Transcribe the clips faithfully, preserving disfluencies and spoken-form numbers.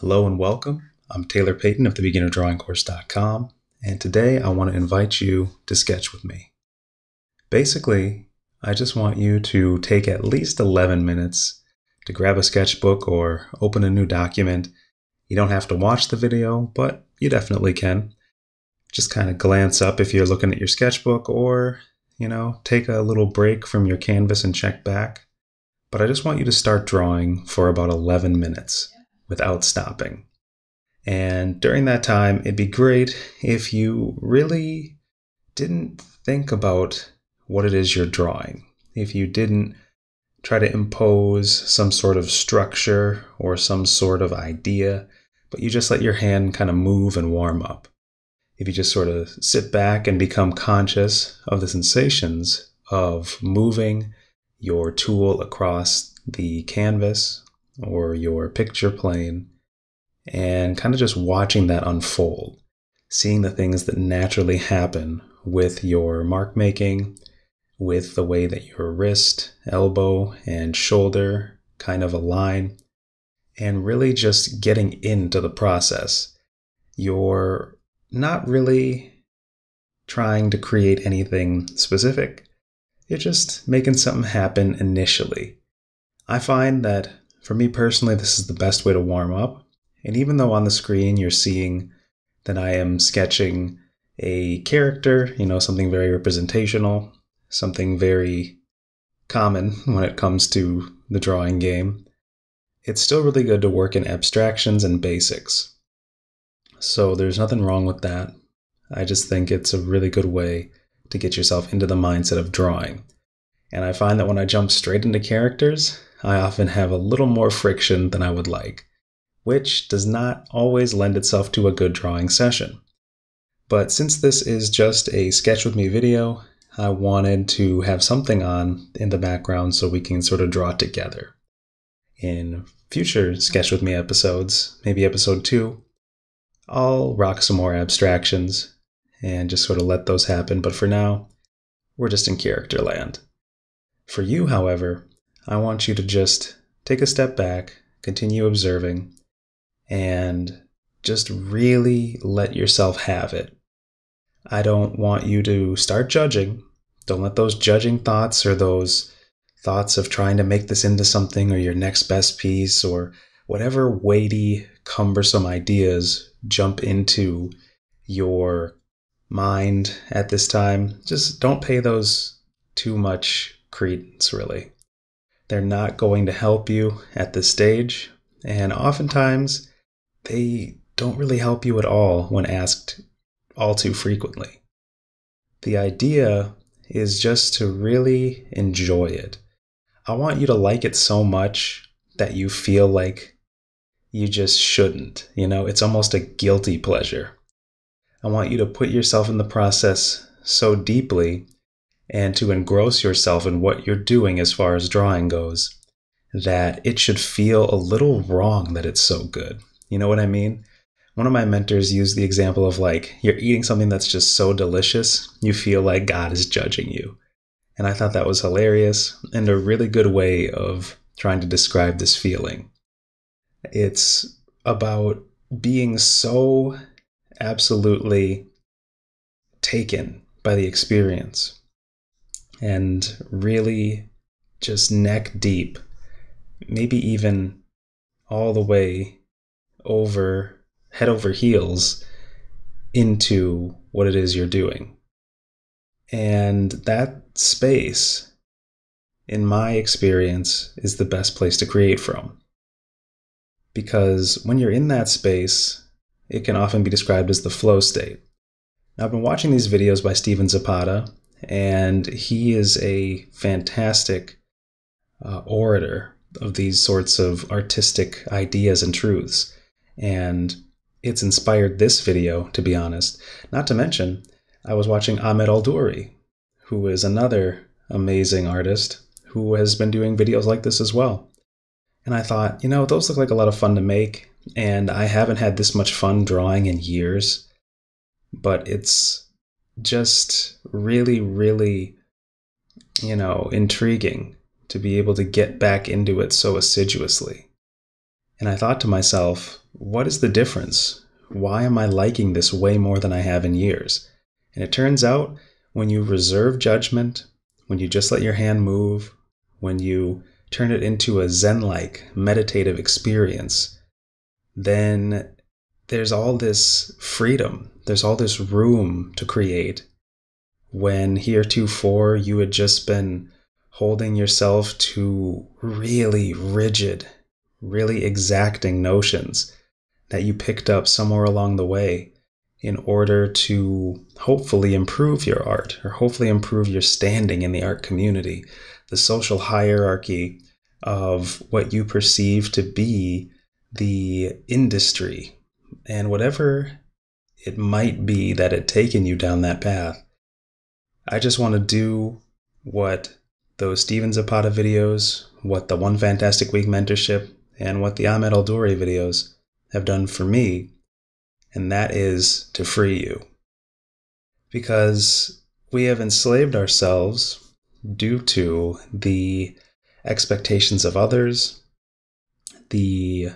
Hello and welcome. I'm Taylor Payton of the beginner drawing course dot com, and today I want to invite you to sketch with me. Basically, I just want you to take at least eleven minutes to grab a sketchbook or open a new document. You don't have to watch the video, but you definitely can. Just kind of glance up if you're looking at your sketchbook or, you know, take a little break from your canvas and check back. But I just want you to start drawing for about eleven minutes. Without stopping. And during that time, it'd be great if you really didn't think about what it is you're drawing. If you didn't try to impose some sort of structure or some sort of idea, but you just let your hand kind of move and warm up. If you just sort of sit back and become conscious of the sensations of moving your tool across the canvas, or your picture plane, and kind of just watching that unfold, seeing the things that naturally happen with your mark making, with the way that your wrist, elbow, and shoulder kind of align, and really just getting into the process. You're not really trying to create anything specific. You're just making something happen initially. I find that for me personally, this is the best way to warm up. And even though on the screen you're seeing that I am sketching a character, you know, something very representational, something very common when it comes to the drawing game, it's still really good to work in abstractions and basics. So there's nothing wrong with that. I just think it's a really good way to get yourself into the mindset of drawing. And I find that when I jump straight into characters, I often have a little more friction than I would like, which does not always lend itself to a good drawing session. But since this is just a sketch with me video, I wanted to have something on in the background so we can sort of draw together. In future sketch with me episodes, maybe episode two, I'll rock some more abstractions and just sort of let those happen. But for now, we're just in character land. For you, however, I want you to just take a step back, continue observing, and just really let yourself have it. I don't want you to start judging. Don't let those judging thoughts or those thoughts of trying to make this into something or your next best piece or whatever weighty, cumbersome ideas jump into your mind at this time. Just don't pay those too much credence, really. They're not going to help you at this stage, and oftentimes they don't really help you at all when asked all too frequently. The idea is just to really enjoy it. I want you to like it so much that you feel like you just shouldn't. You know, it's almost a guilty pleasure. I want you to put yourself in the process so deeply and to engross yourself in what you're doing as far as drawing goes, that it should feel a little wrong that it's so good. You know what I mean? One of my mentors used the example of, like, you're eating something that's just so delicious, you feel like God is judging you. And I thought that was hilarious and a really good way of trying to describe this feeling. It's about being so absolutely taken by the experience, and really just neck deep, maybe even all the way over, head over heels into what it is you're doing. And that space, in my experience, is the best place to create from. Because when you're in that space, it can often be described as the flow state. Now, I've been watching these videos by Stephen Zapata, and he is a fantastic uh, orator of these sorts of artistic ideas and truths. And it's inspired this video, to be honest. Not to mention, I was watching Ahmed Aldouri, who is another amazing artist who has been doing videos like this as well. And I thought, you know, those look like a lot of fun to make, and I haven't had this much fun drawing in years, but it's just really, really, you know, intriguing to be able to get back into it so assiduously. And I thought to myself, what is the difference? Why am I liking this way more than I have in years? And it turns out, when you reserve judgment, when you just let your hand move, when you turn it into a Zen-like, meditative experience, then there's all this freedom, there's all this room to create, when heretofore you had just been holding yourself to really rigid, really exacting notions that you picked up somewhere along the way in order to hopefully improve your art, or hopefully improve your standing in the art community, the social hierarchy of what you perceive to be the industry, and whatever it might be that had taken you down that path. I just want to do what those Stephen Zapata videos, what the One Fantastic Week mentorship, and what the Ahmed Aldouri videos have done for me, and that is to free you. Because we have enslaved ourselves due to the expectations of others, the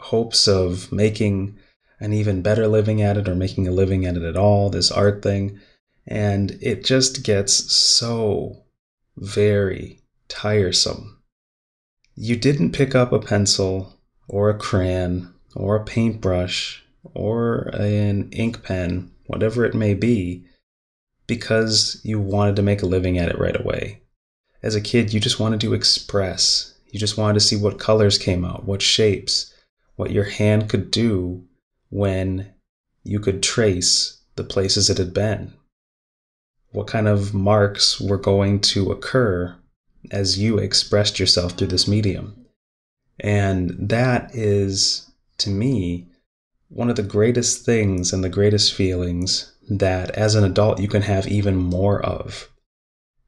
hopes of making an even better living at it, or making a living at it at all, this art thing, and it just gets so very tiresome. You didn't pick up a pencil, or a crayon, or a paintbrush, or an ink pen, whatever it may be, because you wanted to make a living at it right away. As a kid, you just wanted to express. You just wanted to see what colors came out, what shapes, what your hand could do when you could trace the places it had been, what kind of marks were going to occur as you expressed yourself through this medium. And that is, to me, one of the greatest things and the greatest feelings that as an adult you can have even more of.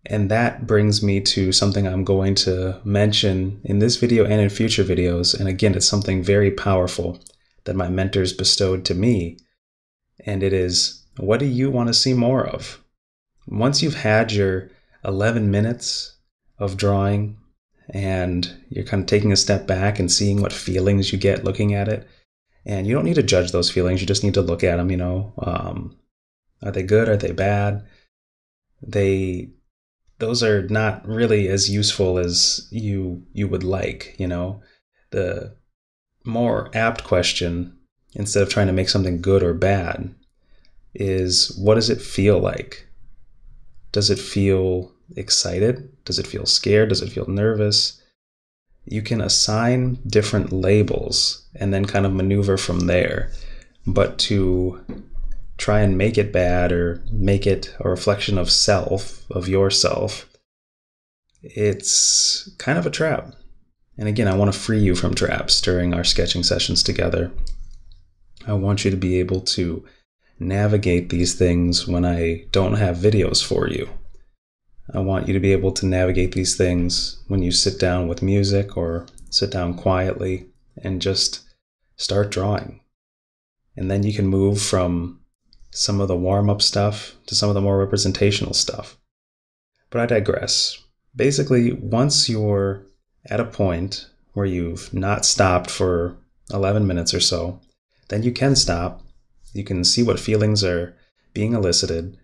And that brings me to something I'm going to mention in this video and in future videos. And again, it's something very powerful that my mentors bestowed to me. And it is, what do you want to see more of? Once you've had your eleven minutes of drawing, and you're kind of taking a step back and seeing what feelings you get looking at it, and you don't need to judge those feelings, you just need to look at them, you know. Um, are they good? Are they bad? They, those are not really as useful as you, you would like, you know. The more apt question, instead of trying to make something good or bad, is what does it feel like? Does it feel excited? Does it feel scared? Does it feel nervous? You can assign different labels and then kind of maneuver from there. But to try and make it bad or make it a reflection of self, of yourself, it's kind of a trap. And again, I want to free you from traps during our sketching sessions together. I want you to be able to navigate these things when I don't have videos for you. I want you to be able to navigate these things when you sit down with music, or sit down quietly and just start drawing. And then you can move from some of the warm-up stuff to some of the more representational stuff. But I digress. Basically, once you're at a point where you've not stopped for eleven minutes or so, then you can stop. You can see what feelings are being elicited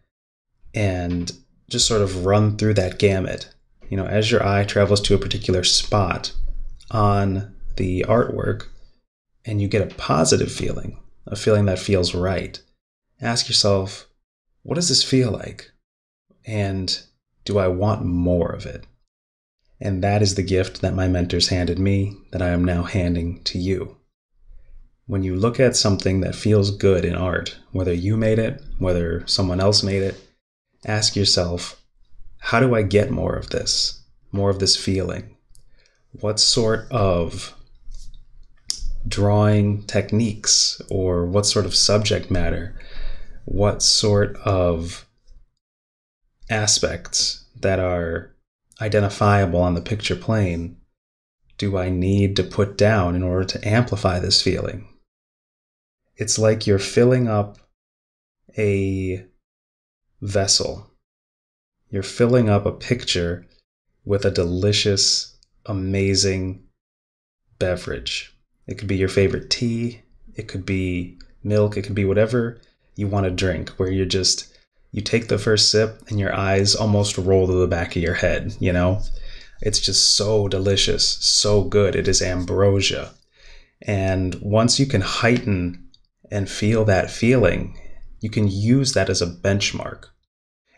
and just sort of run through that gamut. You know, as your eye travels to a particular spot on the artwork and you get a positive feeling, a feeling that feels right, ask yourself, what does this feel like? And do I want more of it? And that is the gift that my mentors handed me, that I am now handing to you. When you look at something that feels good in art, whether you made it, whether someone else made it, ask yourself, how do I get more of this, more of this feeling? What sort of drawing techniques, or what sort of subject matter, what sort of aspects that are identifiable on the picture plane do I need to put down in order to amplify this feeling? It's like you're filling up a vessel. You're filling up a picture with a delicious, amazing beverage. It could be your favorite tea. It could be milk. It could be whatever you want to drink, where you're just, you take the first sip and your eyes almost roll to the back of your head, you know? It's just so delicious, so good. It is ambrosia. And once you can heighten and feel that feeling, you can use that as a benchmark.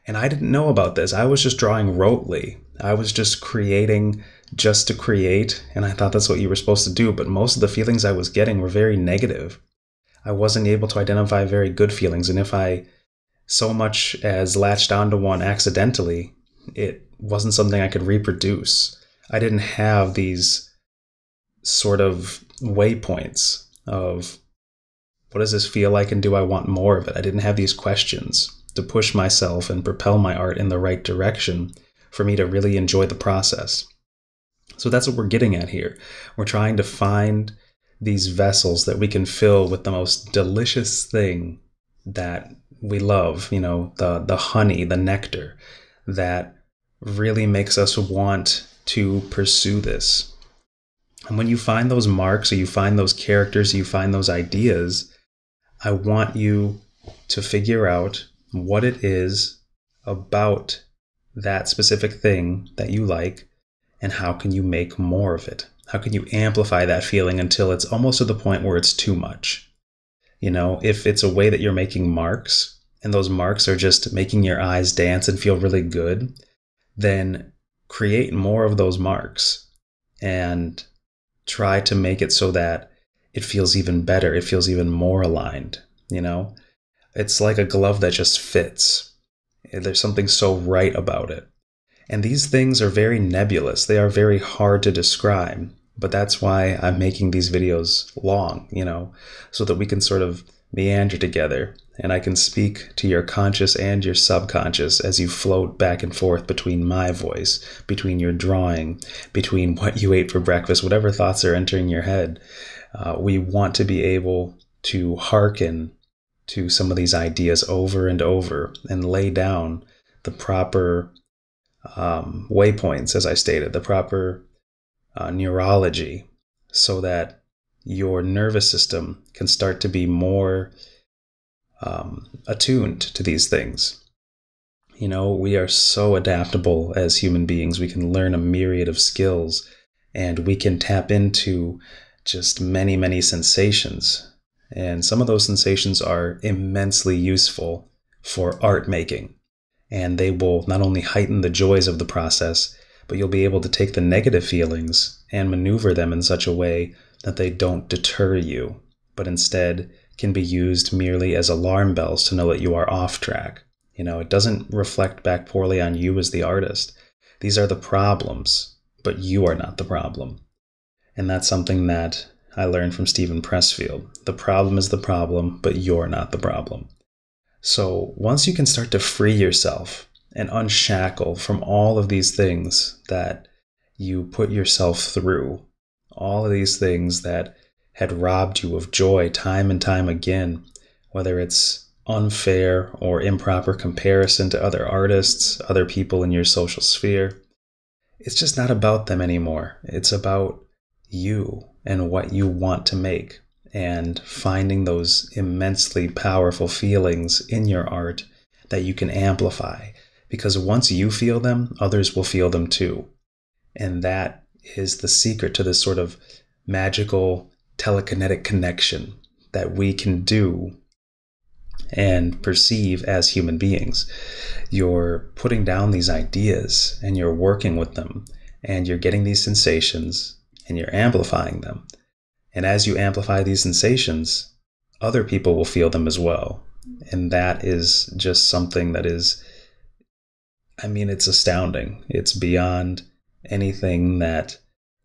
And I didn't know about this. I was just drawing rotely. I was just creating just to create, and I thought that's what you were supposed to do, but most of the feelings I was getting were very negative. I wasn't able to identify very good feelings, and if I so much as latched onto one accidentally, it wasn't something I could reproduce. I didn't have these sort of waypoints of, what does this feel like and do I want more of it? I didn't have these questions to push myself and propel my art in the right direction for me to really enjoy the process. So that's what we're getting at here. We're trying to find these vessels that we can fill with the most delicious thing that we love, you know, the, the honey, the nectar, that really makes us want to pursue this. And when you find those marks, or you find those characters, you find those ideas, I want you to figure out what it is about that specific thing that you like, and how can you make more of it? How can you amplify that feeling until it's almost to the point where it's too much? You know, if it's a way that you're making marks, and those marks are just making your eyes dance and feel really good, then create more of those marks and try to make it so that it feels even better. It feels even more aligned, you know? It's like a glove that just fits. There's something so right about it. And these things are very nebulous. They are very hard to describe, but that's why I'm making these videos long, you know, so that we can sort of meander together and I can speak to your conscious and your subconscious as you float back and forth between my voice, between your drawing, between what you ate for breakfast, whatever thoughts are entering your head. Uh, we want to be able to hearken to some of these ideas over and over and lay down the proper Um, waypoints, as I stated, the proper uh, neurology, so that your nervous system can start to be more um, attuned to these things. You know, we are so adaptable as human beings. We can learn a myriad of skills, and we can tap into just many, many sensations. And some of those sensations are immensely useful for art making. And they will not only heighten the joys of the process, but you'll be able to take the negative feelings and maneuver them in such a way that they don't deter you, but instead can be used merely as alarm bells to know that you are off track. You know, it doesn't reflect back poorly on you as the artist. These are the problems, but you are not the problem. And that's something that I learned from Stephen Pressfield. The problem is the problem, but you're not the problem. So once you can start to free yourself and unshackle from all of these things that you put yourself through, all of these things that had robbed you of joy time and time again, whether it's unfair or improper comparison to other artists, other people in your social sphere, it's just not about them anymore. It's about you and what you want to make, and finding those immensely powerful feelings in your art that you can amplify. Because once you feel them, others will feel them too. And that is the secret to this sort of magical telekinetic connection that we can do and perceive as human beings. You're putting down these ideas, and you're working with them, and you're getting these sensations, and you're amplifying them. And as you amplify these sensations, other people will feel them as well. And that is just something that is, I mean, it's astounding. It's beyond anything that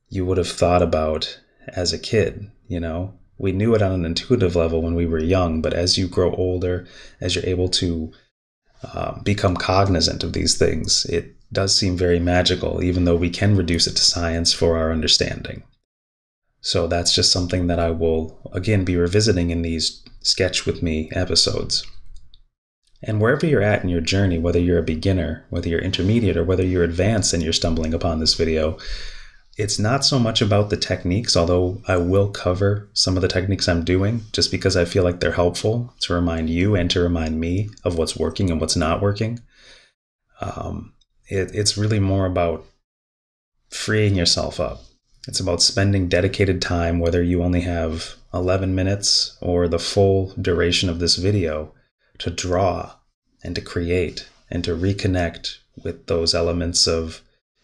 you would have thought about as a kid, you know? We knew it on an intuitive level when we were young, but as you grow older, as you're able to uh, become cognizant of these things, it does seem very magical, even though we can reduce it to science for our understanding. So that's just something that I will, again, be revisiting in these Sketch With Me episodes. And wherever you're at in your journey, whether you're a beginner, whether you're intermediate, or whether you're advanced and you're stumbling upon this video, It's not so much about the techniques, although I will cover some of the techniques I'm doing just because I feel like they're helpful to remind you and to remind me of what's working and what's not working. Um, it, it's really more about freeing yourself up. It's about spending dedicated time, whether you only have eleven minutes or the full duration of this video, to draw and to create and to reconnect with those elements of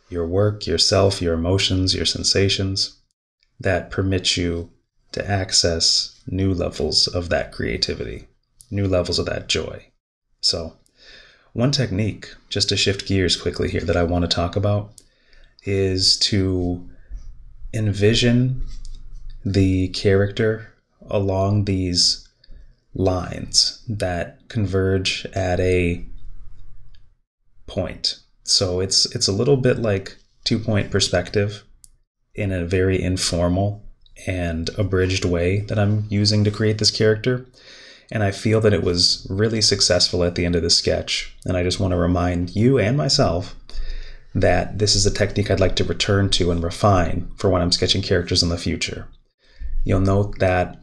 your work, yourself, your emotions, your sensations that permit you to access new levels of that creativity, new levels of that joy. So one technique, just to shift gears quickly here, that I want to talk about is to envision the character along these lines that converge at a point. So it's it's a little bit like two-point perspective in a very informal and abridged way that I'm using to create this character. And I feel that it was really successful at the end of the sketch. And I just want to remind you and myself that this is a technique I'd like to return to and refine for when I'm sketching characters in the future. You'll note that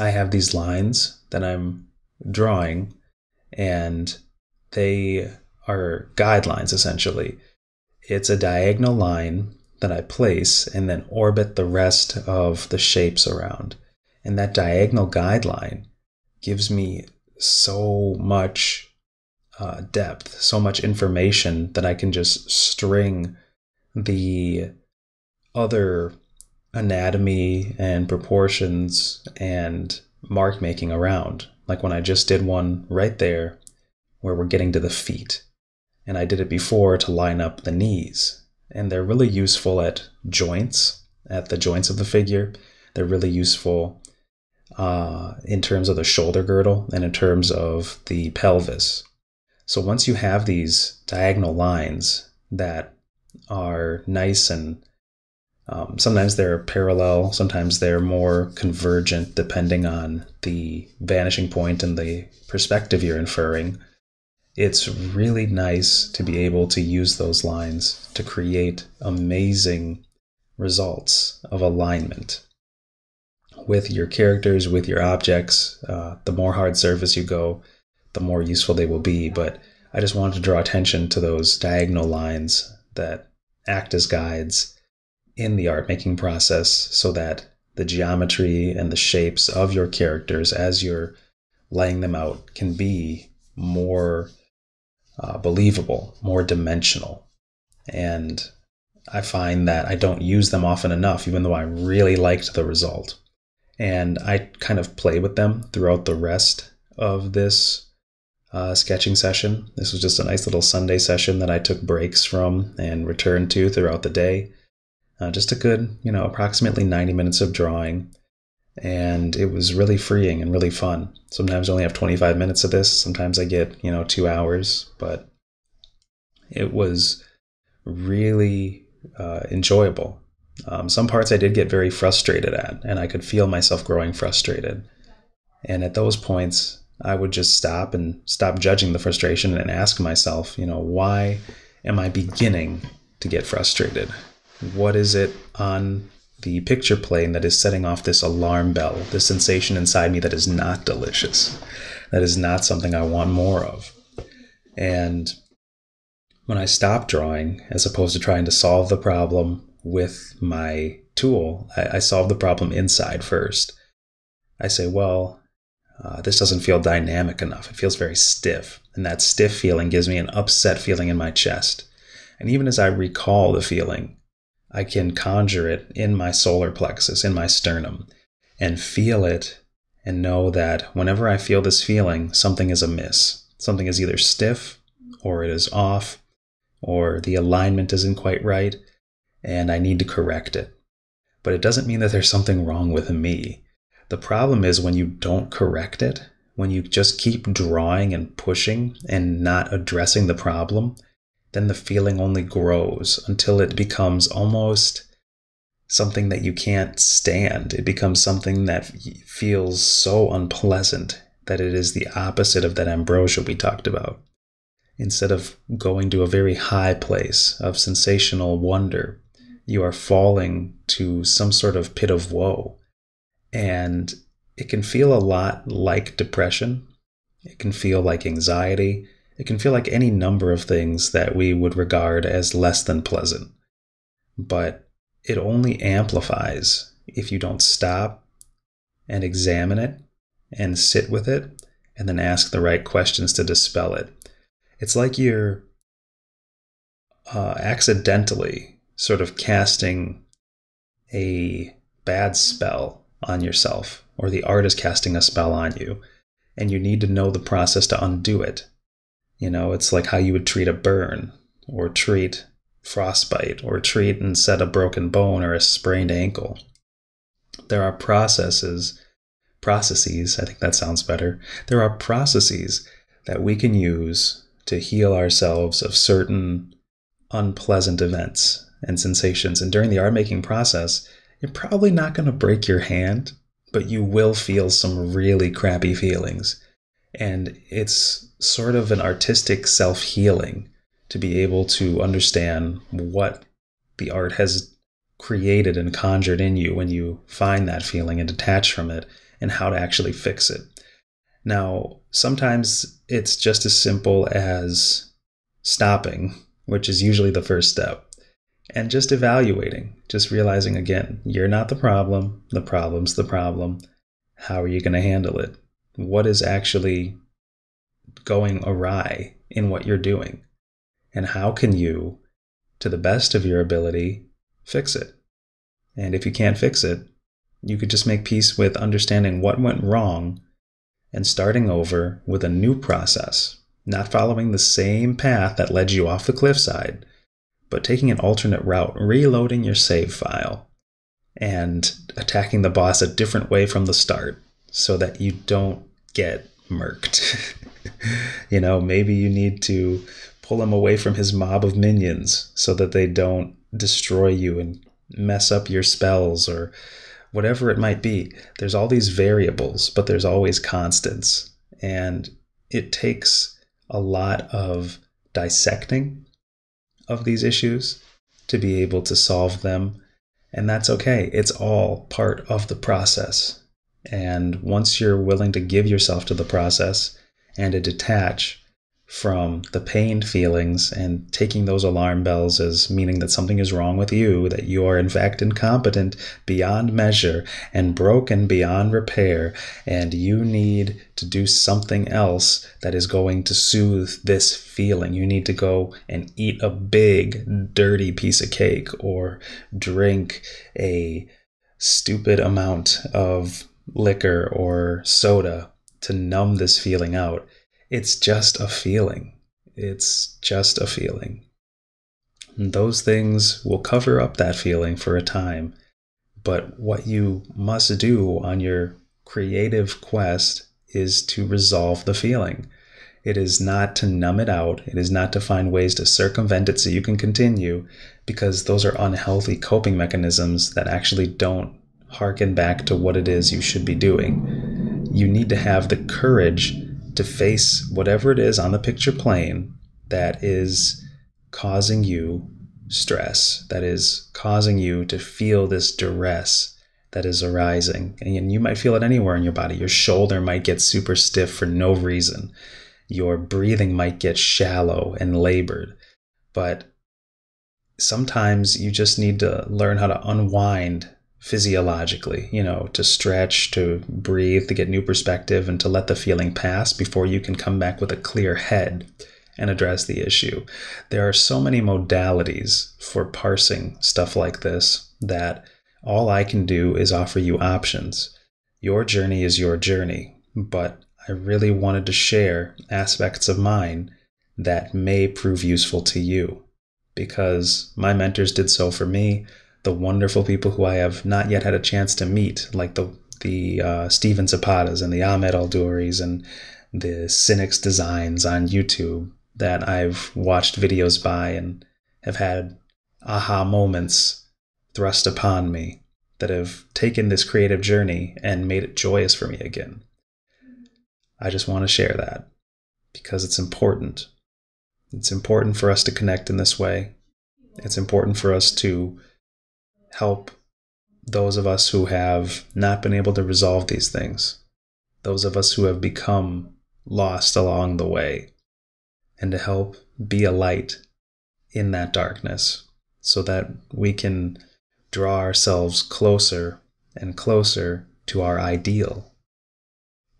I have these lines that I'm drawing, and they are guidelines, essentially. It's a diagonal line that I place and then orbit the rest of the shapes around. And that diagonal guideline gives me so much uh, depth, so much information that I can just string the other anatomy and proportions and mark making around. Like when I just did one right there where we're getting to the feet. And I did it before to line up the knees. And they're really useful at joints, at the joints of the figure. They're really useful uh, in terms of the shoulder girdle and in terms of the pelvis. So once you have these diagonal lines that are nice and um, sometimes they're parallel, sometimes they're more convergent depending on the vanishing point and the perspective you're inferring, it's really nice to be able to use those lines to create amazing results of alignment with your characters, with your objects. Uh, the more hard surface you go, the more useful they will be. But I just wanted to draw attention to those diagonal lines that act as guides in the art making process so that the geometry and the shapes of your characters as you're laying them out can be more Uh, believable, more dimensional. And I find that I don't use them often enough, even though I really liked the result. And I kind of play with them throughout the rest of this uh, sketching session. This was just a nice little Sunday session that I took breaks from and returned to throughout the day. Uh, just a good, you know, approximately ninety minutes of drawing. And it was really freeing and really fun. Sometimes I only have twenty-five minutes of this. Sometimes I get, you know, two hours. But it was really uh, enjoyable. Um, some parts I did get very frustrated at, and I could feel myself growing frustrated. And at those points, I would just stop and stop judging the frustration and ask myself, you know, why am I beginning to get frustrated? What is it on the picture plane that is setting off this alarm bell, the sensation inside me that is not delicious, that is not something I want more of? And when I stopped drawing, as opposed to trying to solve the problem with my tool, I, I solve the problem inside first. I say, well, uh, this doesn't feel dynamic enough. It feels very stiff. And that stiff feeling gives me an upset feeling in my chest. And even as I recall the feeling, I can conjure it in my solar plexus, in my sternum, and feel it and know that whenever I feel this feeling, something is amiss. Something is either stiff, or it is off, or the alignment isn't quite right, and I need to correct it. But it doesn't mean that there's something wrong with me. The problem is when you don't correct it, when you just keep drawing and pushing and not addressing the problem, then the feeling only grows until it becomes almost something that you can't stand. It becomes something that feels so unpleasant that it is the opposite of that ambrosia we talked about. Instead of going to a very high place of sensational wonder you are falling to some sort of pit of woe. And it can feel a lot like depression. It can feel like anxiety. It can feel like any number of things that we would regard as less than pleasant. But it only amplifies if you don't stop and examine it and sit with it and then ask the right questions to dispel it. It's like you're uh, accidentally sort of casting a bad spell on yourself, or the art is casting a spell on you, and you need to know the process to undo it. You know, it's like how you would treat a burn or treat frostbite or treat and set a broken bone or a sprained ankle. There are processes, processes, I think that sounds better. There are processes that we can use to heal ourselves of certain unpleasant events and sensations. And during the art making process, you're probably not going to break your hand, but you will feel some really crappy feelings. And it's sort of an artistic self-healing to be able to understand what the art has created and conjured in you when you find that feeling and detach from it, and how to actually fix it. Now, sometimes it's just as simple as stopping, which is usually the first step, and just evaluating, just realizing again, you're not the problem, the problem's the problem. How are you going to handle it? What is actually going awry in what you're doing? And how can you, to the best of your ability, fix it? And if you can't fix it, you could just make peace with understanding what went wrong and starting over with a new process, not following the same path that led you off the cliffside, but taking an alternate route, reloading your save file, and attacking the boss a different way from the start so that you don't get murked. You know, maybe you need to pull him away from his mob of minions so that they don't destroy you and mess up your spells or whatever it might be. There's all these variables, but there's always constants. And it takes a lot of dissecting of these issues to be able to solve them. And that's okay. It's all part of the process. And once you're willing to give yourself to the process and to detach from the pained feelings and taking those alarm bells as meaning that something is wrong with you, that you are in fact incompetent beyond measure and broken beyond repair, and you need to do something else that is going to soothe this feeling. You need to go and eat a big, dirty piece of cake or drink a stupid amount of liquor or soda to numb this feeling out. It's just a feeling. It's just a feeling. And those things will cover up that feeling for a time. But what you must do on your creative quest is to resolve the feeling. It is not to numb it out. It is not to find ways to circumvent it so you can continue, because those are unhealthy coping mechanisms that actually don't harken back to what it is you should be doing. You need to have the courage to face whatever it is on the picture plane that is causing you stress, that is causing you to feel this duress that is arising. And you might feel it anywhere in your body. Your shoulder might get super stiff for no reason. Your breathing might get shallow and labored. But sometimes you just need to learn how to unwind physiologically, you know, to stretch, to breathe, to get new perspective, and to let the feeling pass before you can come back with a clear head and address the issue. There are so many modalities for parsing stuff like this that all I can do is offer you options. Your journey is your journey, but I really wanted to share aspects of mine that may prove useful to you, because my mentors did so for me. The wonderful people who I have not yet had a chance to meet, like the the uh, Stephen Zapatas and the Ahmed Aldouris and the Cynics Designs on YouTube that I've watched videos by and have had aha moments thrust upon me that have taken this creative journey and made it joyous for me again. I just want to share that because it's important. It's important for us to connect in this way. It's important for us to help those of us who have not been able to resolve these things, those of us who have become lost along the way, and to help be a light in that darkness so that we can draw ourselves closer and closer to our ideal.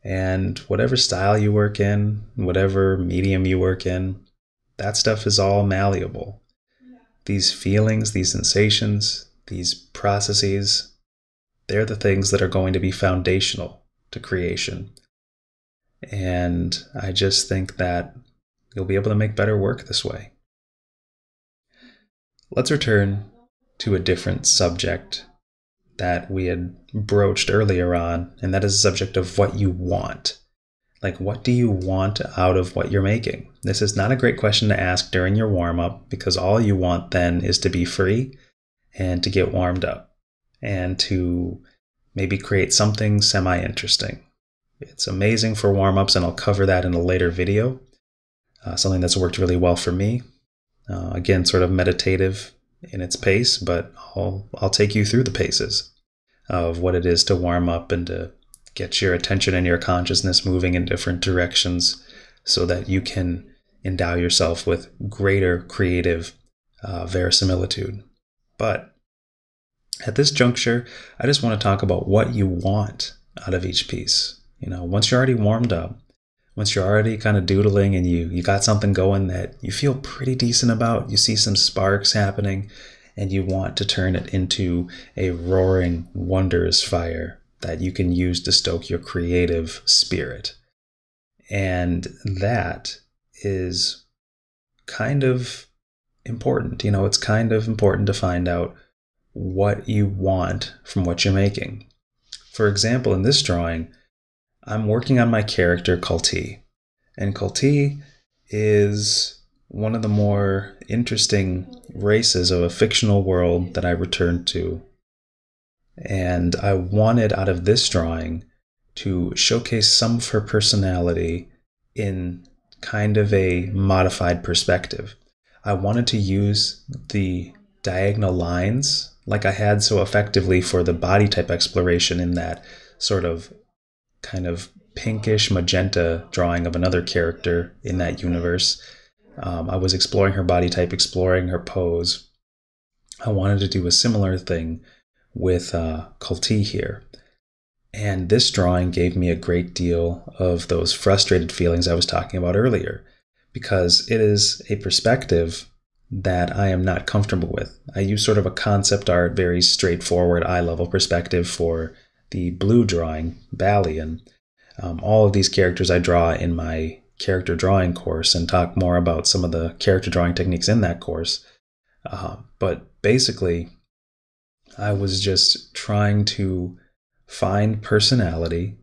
And whatever style you work in, whatever medium you work in, that stuff is all malleable. Yeah. These feelings, these sensations, these processes, they're the things that are going to be foundational to creation. And I just think that you'll be able to make better work this way. Let's return to a different subject that we had broached earlier on, and that is the subject of what you want. Like, what do you want out of what you're making? This is not a great question to ask during your warm-up, because all you want then is to be free and to get warmed up and to maybe create something semi-interesting. It's amazing for warm-ups, and I'll cover that in a later video. Uh, something that's worked really well for me. Uh, again, sort of meditative in its pace, but I'll, I'll take you through the paces of what it is to warm up and to get your attention and your consciousness moving in different directions so that you can endow yourself with greater creative uh, verisimilitude. But at this juncture, I just want to talk about what you want out of each piece. You know, once you're already warmed up, once you're already kind of doodling and you, you got something going that you feel pretty decent about, you see some sparks happening, and you want to turn it into a roaring, wondrous fire that you can use to stoke your creative spirit. And that is kind of important. You know, it's kind of important to find out what you want from what you're making. For example, in this drawing, I'm working on my character, Kulti. And Kulti is one of the more interesting races of a fictional world that I returned to. And I wanted, out of this drawing, to showcase some of her personality in kind of a modified perspective. I wanted to use the diagonal lines like I had so effectively for the body type exploration in that sort of kind of pinkish magenta drawing of another character in that universe. Um, I was exploring her body type, exploring her pose. I wanted to do a similar thing with uh, Kulti here. And this drawing gave me a great deal of those frustrated feelings I was talking about earlier, because it is a perspective that I am not comfortable with. I use sort of a concept art, very straightforward, eye-level perspective for the blue drawing, Balian. Um, all of these characters I draw in my character drawing course, and talk more about some of the character drawing techniques in that course. Uh, but basically, I was just trying to find personality.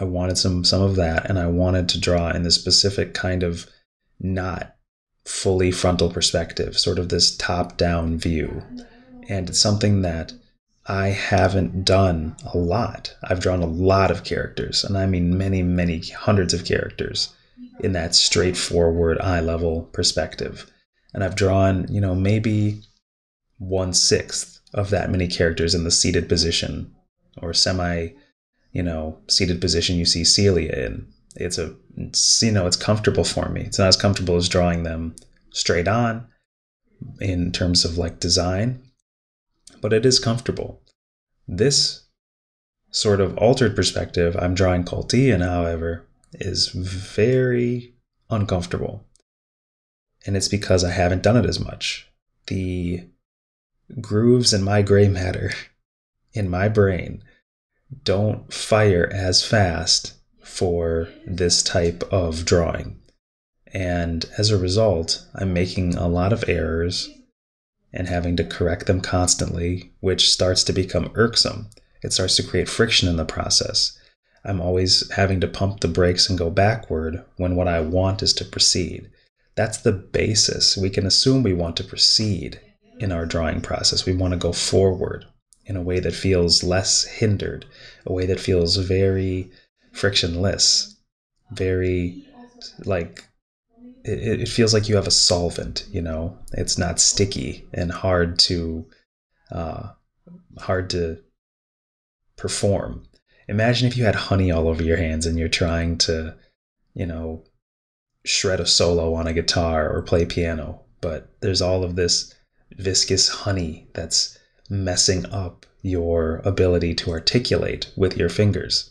I wanted some, some of that, and I wanted to draw in this specific kind of not fully frontal perspective, sort of this top-down view. And it's something that I haven't done a lot. I've drawn a lot of characters, and I mean many, many hundreds of characters in that straightforward eye-level perspective. And I've drawn, you know, maybe one-sixth of that many characters in the seated position, or semi, you know, seated position you see Celia in. It's a, it's, you know, it's comfortable for me. It's not as comfortable as drawing them straight on in terms of like design, but it is comfortable. This sort of altered perspective I'm drawing Kulti in, however, is very uncomfortable. And it's because I haven't done it as much. The grooves in my gray matter, in my brain, don't fire as fast for this type of drawing. And as a result, I'm making a lot of errors and having to correct them constantly, which starts to become irksome. It starts to create friction in the process. I'm always having to pump the brakes and go backward when what I want is to proceed. That's the basis. We can assume we want to proceed in our drawing process. We want to go forward in a way that feels less hindered, a way that feels very frictionless, very like, it feels like you have a solvent, you know, it's not sticky and hard to uh, hard to perform. Imagine if you had honey all over your hands and you're trying to, you know, shred a solo on a guitar or play piano, but there's all of this viscous honey that's messing up your ability to articulate with your fingers.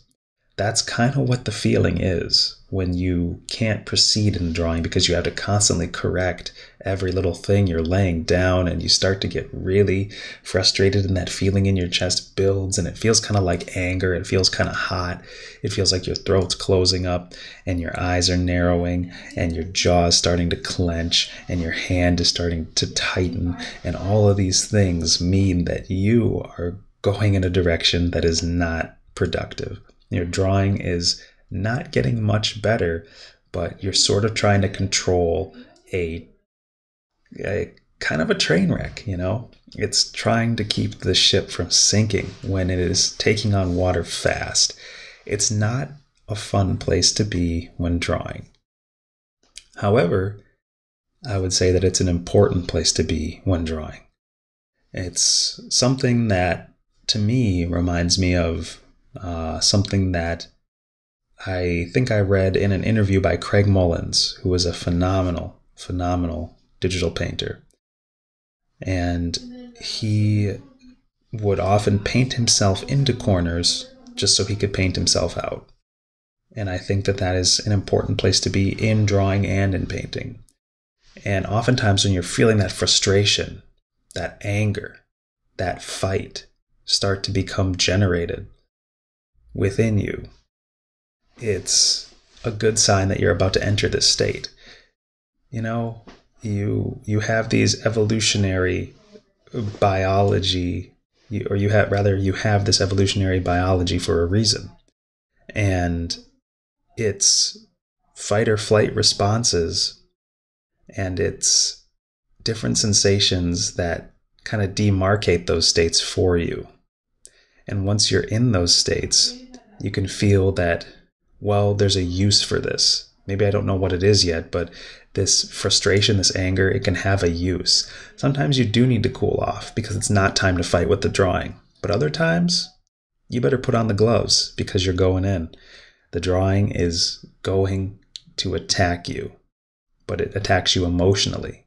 That's kind of what the feeling is when you can't proceed in drawing because you have to constantly correct every little thing you're laying down, and you start to get really frustrated, and that feeling in your chest builds, and it feels kind of like anger. It feels kind of hot. It feels like your throat's closing up and your eyes are narrowing and your jaw is starting to clench and your hand is starting to tighten, and all of these things mean that you are going in a direction that is not productive. Your drawing is not getting much better, but you're sort of trying to control a, a kind of a train wreck, you know? It's trying to keep the ship from sinking when it is taking on water fast. It's not a fun place to be when drawing. However, I would say that it's an important place to be when drawing. It's something that, to me, reminds me of Uh, something that I think I read in an interview by Craig Mullins, who was a phenomenal, phenomenal digital painter. And he would often paint himself into corners just so he could paint himself out. And I think that that is an important place to be in drawing and in painting. And oftentimes when you're feeling that frustration, that anger, that fight start to become generated within you, it's a good sign that you're about to enter this state. You know, you you have these evolutionary biology, you, or you have rather you have this evolutionary biology for a reason, and it's fight or flight responses, and it's different sensations that kind of demarcate those states for you. And once you're in those states, you can feel that, well, there's a use for this. Maybe I don't know what it is yet, but this frustration, this anger, it can have a use. Sometimes you do need to cool off because it's not time to fight with the drawing. But other times, you better put on the gloves because you're going in. The drawing is going to attack you, but it attacks you emotionally.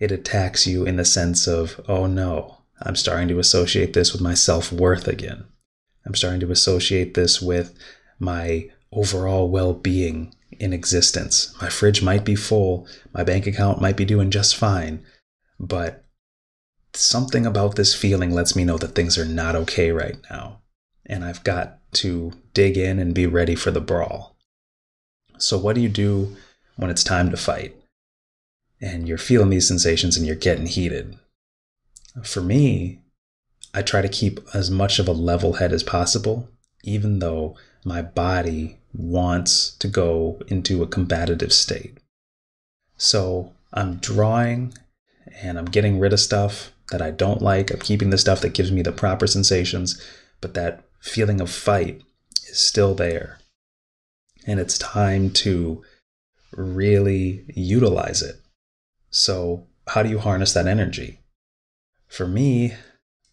It attacks you in the sense of, oh no, I'm starting to associate this with my self-worth again. I'm starting to associate this with my overall well-being in existence. My fridge might be full, my bank account might be doing just fine, but something about this feeling lets me know that things are not okay right now, and I've got to dig in and be ready for the brawl. So what do you do when it's time to fight? And you're feeling these sensations and you're getting heated. For me, I try to keep as much of a level head as possible, even though my body wants to go into a combative state. So I'm drawing and I'm getting rid of stuff that I don't like. I'm keeping the stuff that gives me the proper sensations, but that feeling of fight is still there. And it's time to really utilize it. So how do you harness that energy? For me,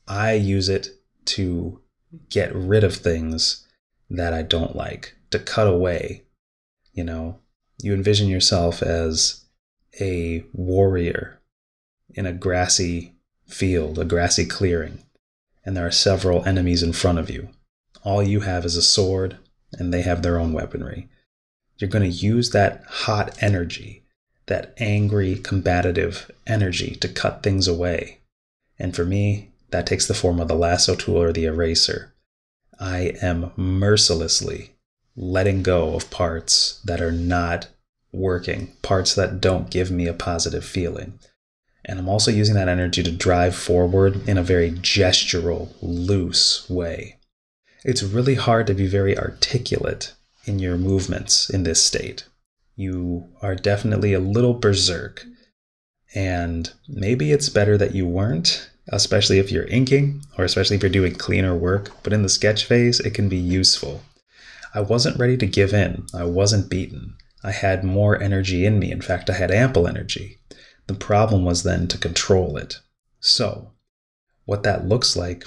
I use it to get rid of things that I don't like, to cut away. You know, you envision yourself as a warrior in a grassy field, a grassy clearing, and there are several enemies in front of you. All you have is a sword, and they have their own weaponry. You're going to use that hot energy, that angry, combative energy to cut things away. And for me, that takes the form of the lasso tool or the eraser. I am mercilessly letting go of parts that are not working, parts that don't give me a positive feeling. And I'm also using that energy to drive forward in a very gestural, loose way. It's really hard to be very articulate in your movements in this state. You are definitely a little berserk. And maybe it's better that you weren't, especially if you're inking or especially if you're doing cleaner work. But in the sketch phase, it can be useful. I wasn't ready to give in. I wasn't beaten. I had more energy in me. In fact, I had ample energy. The problem was then to control it. So what that looks like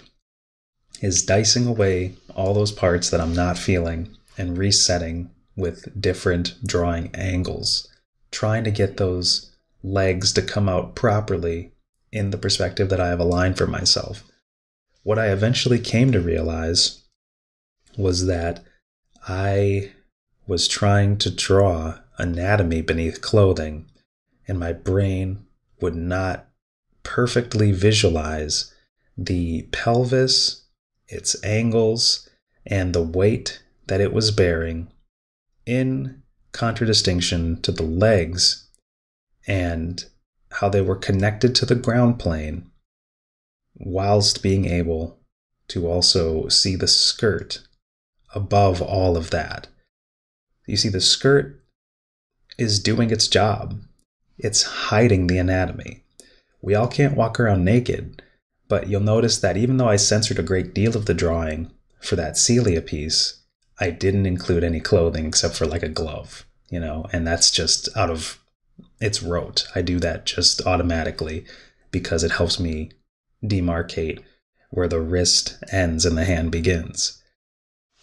is dicing away all those parts that I'm not feeling and resetting with different drawing angles, trying to get those legs to come out properly in the perspective that I have aligned for myself. What I eventually came to realize was that I was trying to draw anatomy beneath clothing, and my brain would not perfectly visualize the pelvis, its angles, and the weight that it was bearing in contradistinction to the legs and how they were connected to the ground plane, whilst being able to also see the skirt above all of that. You see, the skirt is doing its job. It's hiding the anatomy. We all can't walk around naked, but you'll notice that even though I censored a great deal of the drawing for that Celia piece, I didn't include any clothing except for like a glove, you know, and that's just out of, it's rote. I do that just automatically because it helps me demarcate where the wrist ends and the hand begins.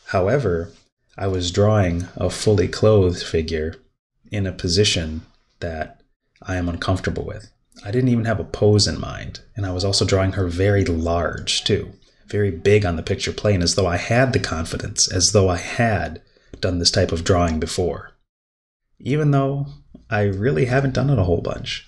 However, I was drawing a fully clothed figure in a position that I am uncomfortable with. I didn't even have a pose in mind, and I was also drawing her very large too, very big on the picture plane, as though I had the confidence, as though I had done this type of drawing before, even though I really haven't done it a whole bunch.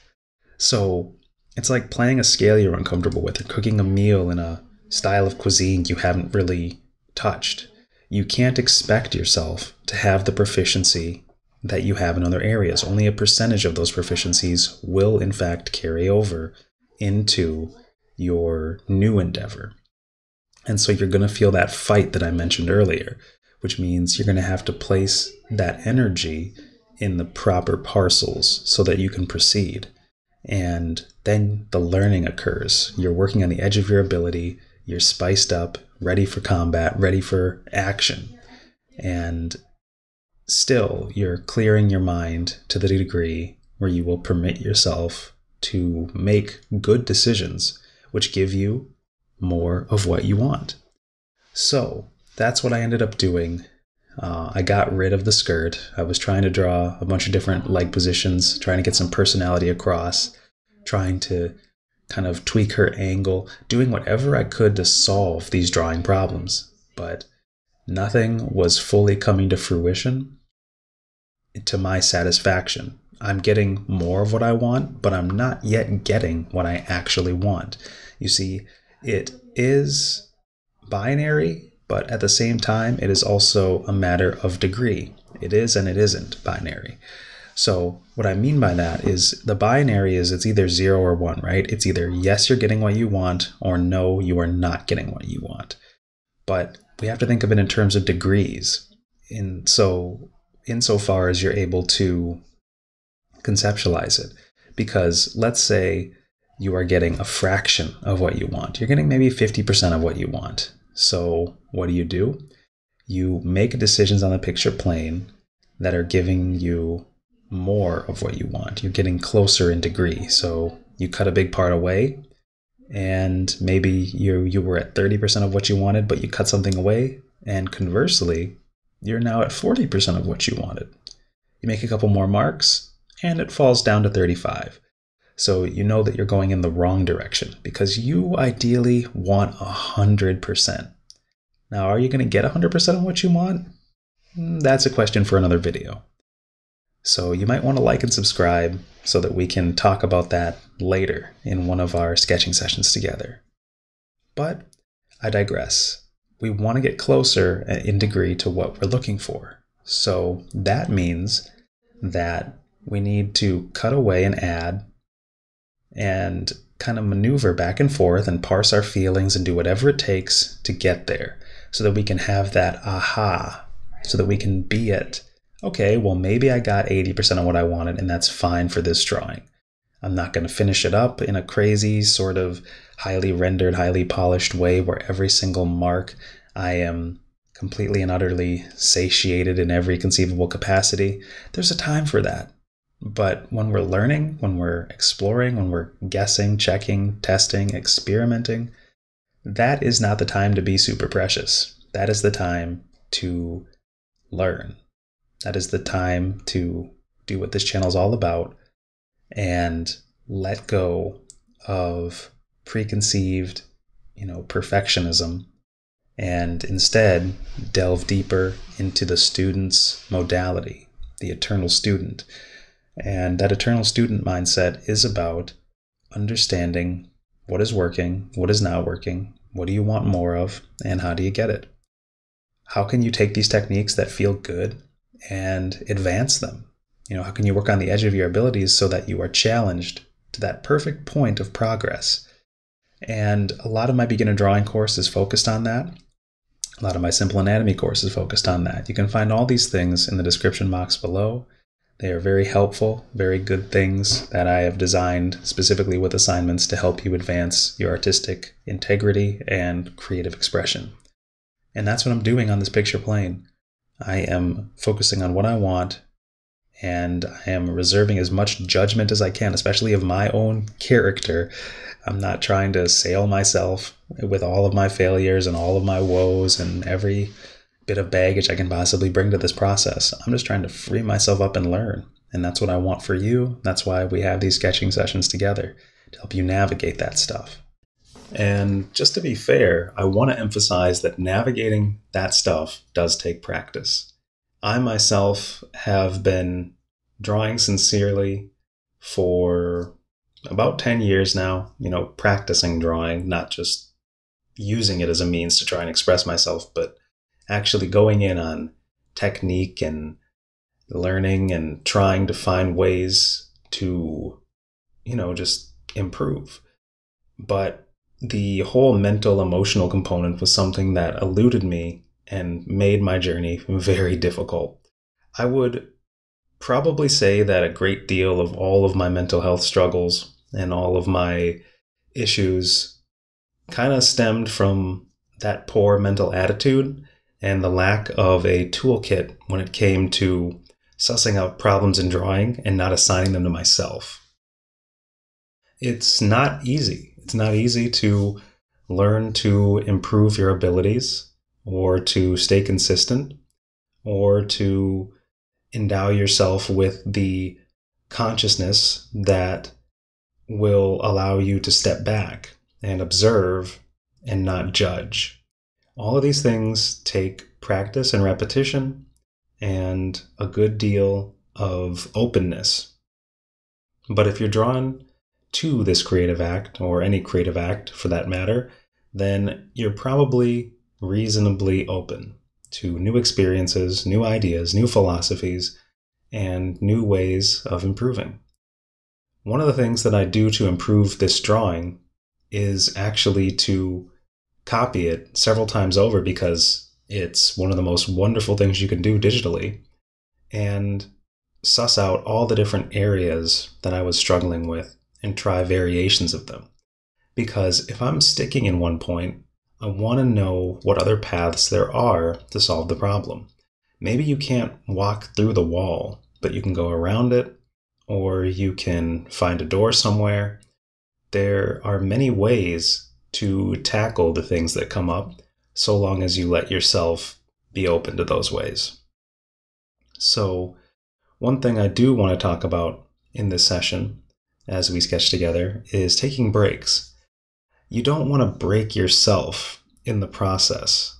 So it's like playing a scale you're uncomfortable with, or cooking a meal in a style of cuisine you haven't really touched. You can't expect yourself to have the proficiency that you have in other areas. Only a percentage of those proficiencies will in fact carry over into your new endeavor. And so you're going to feel that fight that I mentioned earlier, which means you're going to have to place that energy in the proper parcels so that you can proceed. And then the learning occurs. You're working on the edge of your ability. You're spiced up, ready for combat, ready for action. And still, you're clearing your mind to the degree where you will permit yourself to make good decisions, which give you more of what you want. So that's what I ended up doing. Uh, I got rid of the skirt. I was trying to draw a bunch of different leg positions, trying to get some personality across, trying to kind of tweak her angle, doing whatever I could to solve these drawing problems. But nothing was fully coming to fruition to my satisfaction. I'm getting more of what I want, but I'm not yet getting what I actually want. You see, it is binary, but at the same time, it is also a matter of degree. It is and it isn't binary. So what I mean by that is the binary is it's either zero or one, right? It's either yes, you're getting what you want, or no, you are not getting what you want. But we have to think of it in terms of degrees. And so insofar as you're able to conceptualize it, because let's say you are getting a fraction of what you want. You're getting maybe fifty percent of what you want. So what do you do? You make decisions on the picture plane that are giving you more of what you want. You're getting closer in degree. So you cut a big part away, and maybe you you were at thirty percent of what you wanted, but you cut something away, and conversely, you're now at forty percent of what you wanted. You make a couple more marks, and it falls down to thirty-five. So you know that you're going in the wrong direction, because you ideally want one hundred percent. Now, are you going to get one hundred percent of what you want? That's a question for another video. So you might want to like and subscribe so that we can talk about that later in one of our sketching sessions together. But I digress. We want to get closer in degree to what we're looking for. So that means that we need to cut away and add and kind of maneuver back and forth and parse our feelings and do whatever it takes to get there so that we can have that aha, so that we can be it. Okay, well, maybe I got eighty percent of what I wanted, and that's fine for this drawing. I'm not going to finish it up in a crazy sort of highly rendered, highly polished way where every single mark I am completely and utterly satiated in every conceivable capacity. There's a time for that. But when we're learning, when we're exploring, when we're guessing, checking, testing, experimenting, that is not the time to be super precious. That is the time to learn. That is the time to do what this channel is all about and let go of preconceived, you know, perfectionism, and instead delve deeper into the student's modality, the eternal student. And that eternal student mindset is about understanding what is working, what is not working, what do you want more of, and how do you get it? How can you take these techniques that feel good and advance them? You know, how can you work on the edge of your abilities so that you are challenged to that perfect point of progress? And a lot of my beginner drawing course is focused on that. A lot of my simple anatomy course is focused on that. You can find all these things in the description box below. They are very helpful, very good things that I have designed specifically with assignments to help you advance your artistic integrity and creative expression. And that's what I'm doing on this picture plane. I am focusing on what I want, and I am reserving as much judgment as I can, especially of my own character. I'm not trying to sail myself with all of my failures and all of my woes and every bit of baggage I can possibly bring to this process. I'm just trying to free myself up and learn. And that's what I want for you. That's why we have these sketching sessions together, to help you navigate that stuff. And just to be fair, I want to emphasize that navigating that stuff does take practice. I myself have been drawing sincerely for about ten years now, you know, practicing drawing, not just using it as a means to try and express myself, but actually going in on technique and learning and trying to find ways to, you know, just improve. But the whole mental, emotional component was something that eluded me and made my journey very difficult. I would probably say that a great deal of all of my mental health struggles and all of my issues kind of stemmed from that poor mental attitude and the lack of a toolkit when it came to sussing out problems in drawing and not assigning them to myself. It's not easy. It's not easy to learn to improve your abilities or to stay consistent or to endow yourself with the consciousness that will allow you to step back and observe and not judge. All of these things take practice and repetition and a good deal of openness. But if you're drawn to this creative act, or any creative act for that matter, then you're probably reasonably open to new experiences, new ideas, new philosophies, and new ways of improving. One of the things that I do to improve this drawing is actually to copy it several times over, because it's one of the most wonderful things you can do digitally, and suss out all the different areas that I was struggling with and try variations of them. Because if I'm sticking in one point, I want to know what other paths there are to solve the problem. Maybe you can't walk through the wall, but you can go around it, or you can find a door somewhere. There are many ways to tackle the things that come up, so long as you let yourself be open to those ways. So one thing I do want to talk about in this session, as we sketch together, is taking breaks. You don't want to break yourself in the process.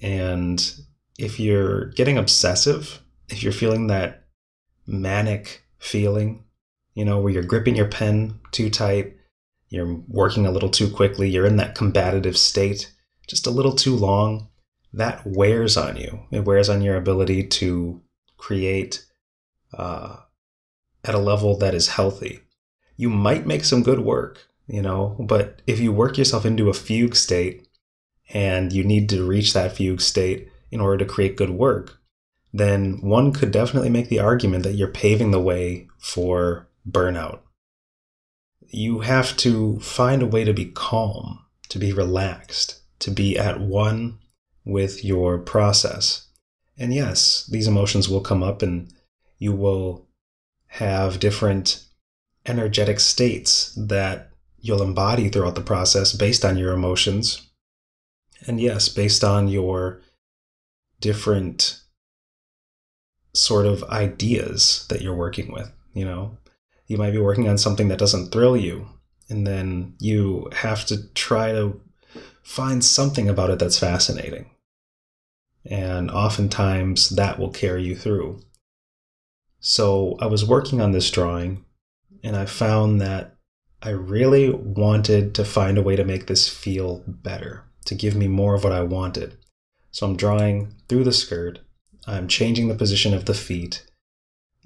And if you're getting obsessive, if you're feeling that manic feeling, you know, where you're gripping your pen too tight, you're working a little too quickly, you're in that combative state just a little too long, that wears on you. It wears on your ability to create uh, at a level that is healthy. You might make some good work, you know, but if you work yourself into a fugue state and you need to reach that fugue state in order to create good work, then one could definitely make the argument that you're paving the way for burnout. You have to find a way to be calm, to be relaxed, to be at one with your process. And yes, these emotions will come up and you will have different energetic states that you'll embody throughout the process based on your emotions And yes, based on your different sort of ideas that you're working with, you know, you might be working on something that doesn't thrill you, and then you have to try to find something about it that's fascinating. And oftentimes that will carry you through. So I was working on this drawing, and I found that I really wanted to find a way to make this feel better, to give me more of what I wanted. So I'm drawing through the skirt, I'm changing the position of the feet,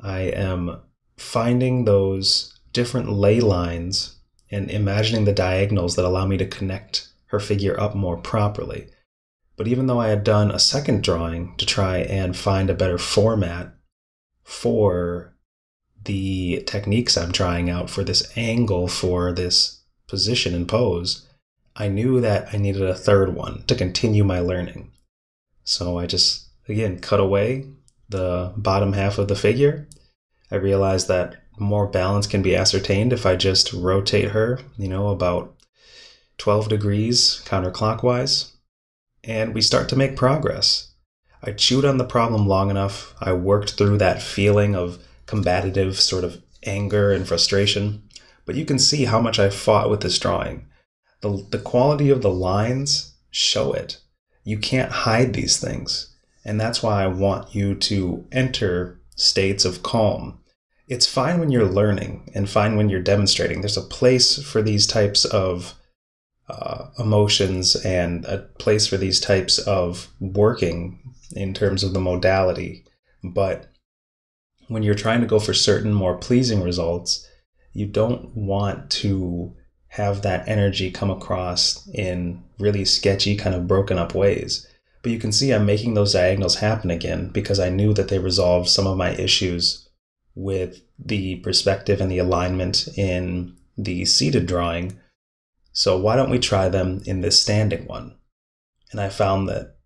I am finding those different lay lines and imagining the diagonals that allow me to connect her figure up more properly. But even though I had done a second drawing to try and find a better format for the techniques I'm trying out for this angle, for this position and pose, I knew that I needed a third one to continue my learning. So I just, again, cut away the bottom half of the figure. I realized that more balance can be ascertained if I just rotate her, you know, about twelve degrees counterclockwise, and we start to make progress. I chewed on the problem long enough. I worked through that feeling of combative sort of anger and frustration, but you can see how much I fought with this drawing. The, the quality of the lines show it. You can't hide these things, and that's why I want you to enter states of calm. It's fine when you're learning and fine when you're demonstrating. There's a place for these types of uh, emotions and a place for these types of working in terms of the modality. But when you're trying to go for certain more pleasing results, you don't want to have that energy come across in really sketchy, kind of broken up ways. But you can see I'm making those diagonals happen again because I knew that they resolved some of my issues with the perspective and the alignment in the seated drawing. So why don't we try them in this standing one? And I found that,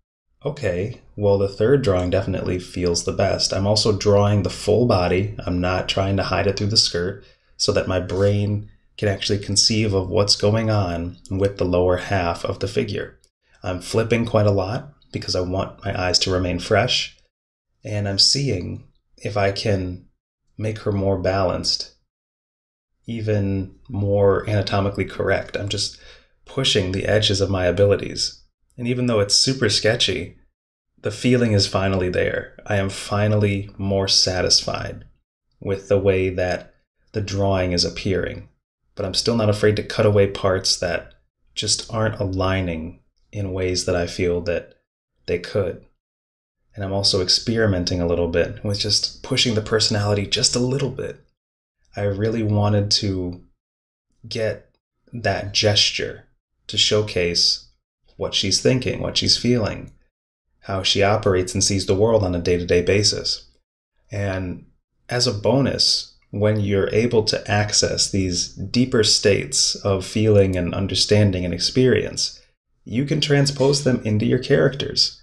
okay, well, the third drawing definitely feels the best. I'm also drawing the full body. I'm not trying to hide it through the skirt, so that my brain can actually conceive of what's going on with the lower half of the figure. I'm flipping quite a lot because I want my eyes to remain fresh, and I'm seeing if I can make her more balanced, even more anatomically correct. I'm just pushing the edges of my abilities. And even though it's super sketchy, the feeling is finally there. I am finally more satisfied with the way that the drawing is appearing. But I'm still not afraid to cut away parts that just aren't aligning in ways that I feel that they could. And I'm also experimenting a little bit with just pushing the personality just a little bit. I really wanted to get that gesture to showcase what she's thinking, what she's feeling, how she operates and sees the world on a day-to-day basis. And as a bonus, when you're able to access these deeper states of feeling and understanding and experience, you can transpose them into your characters.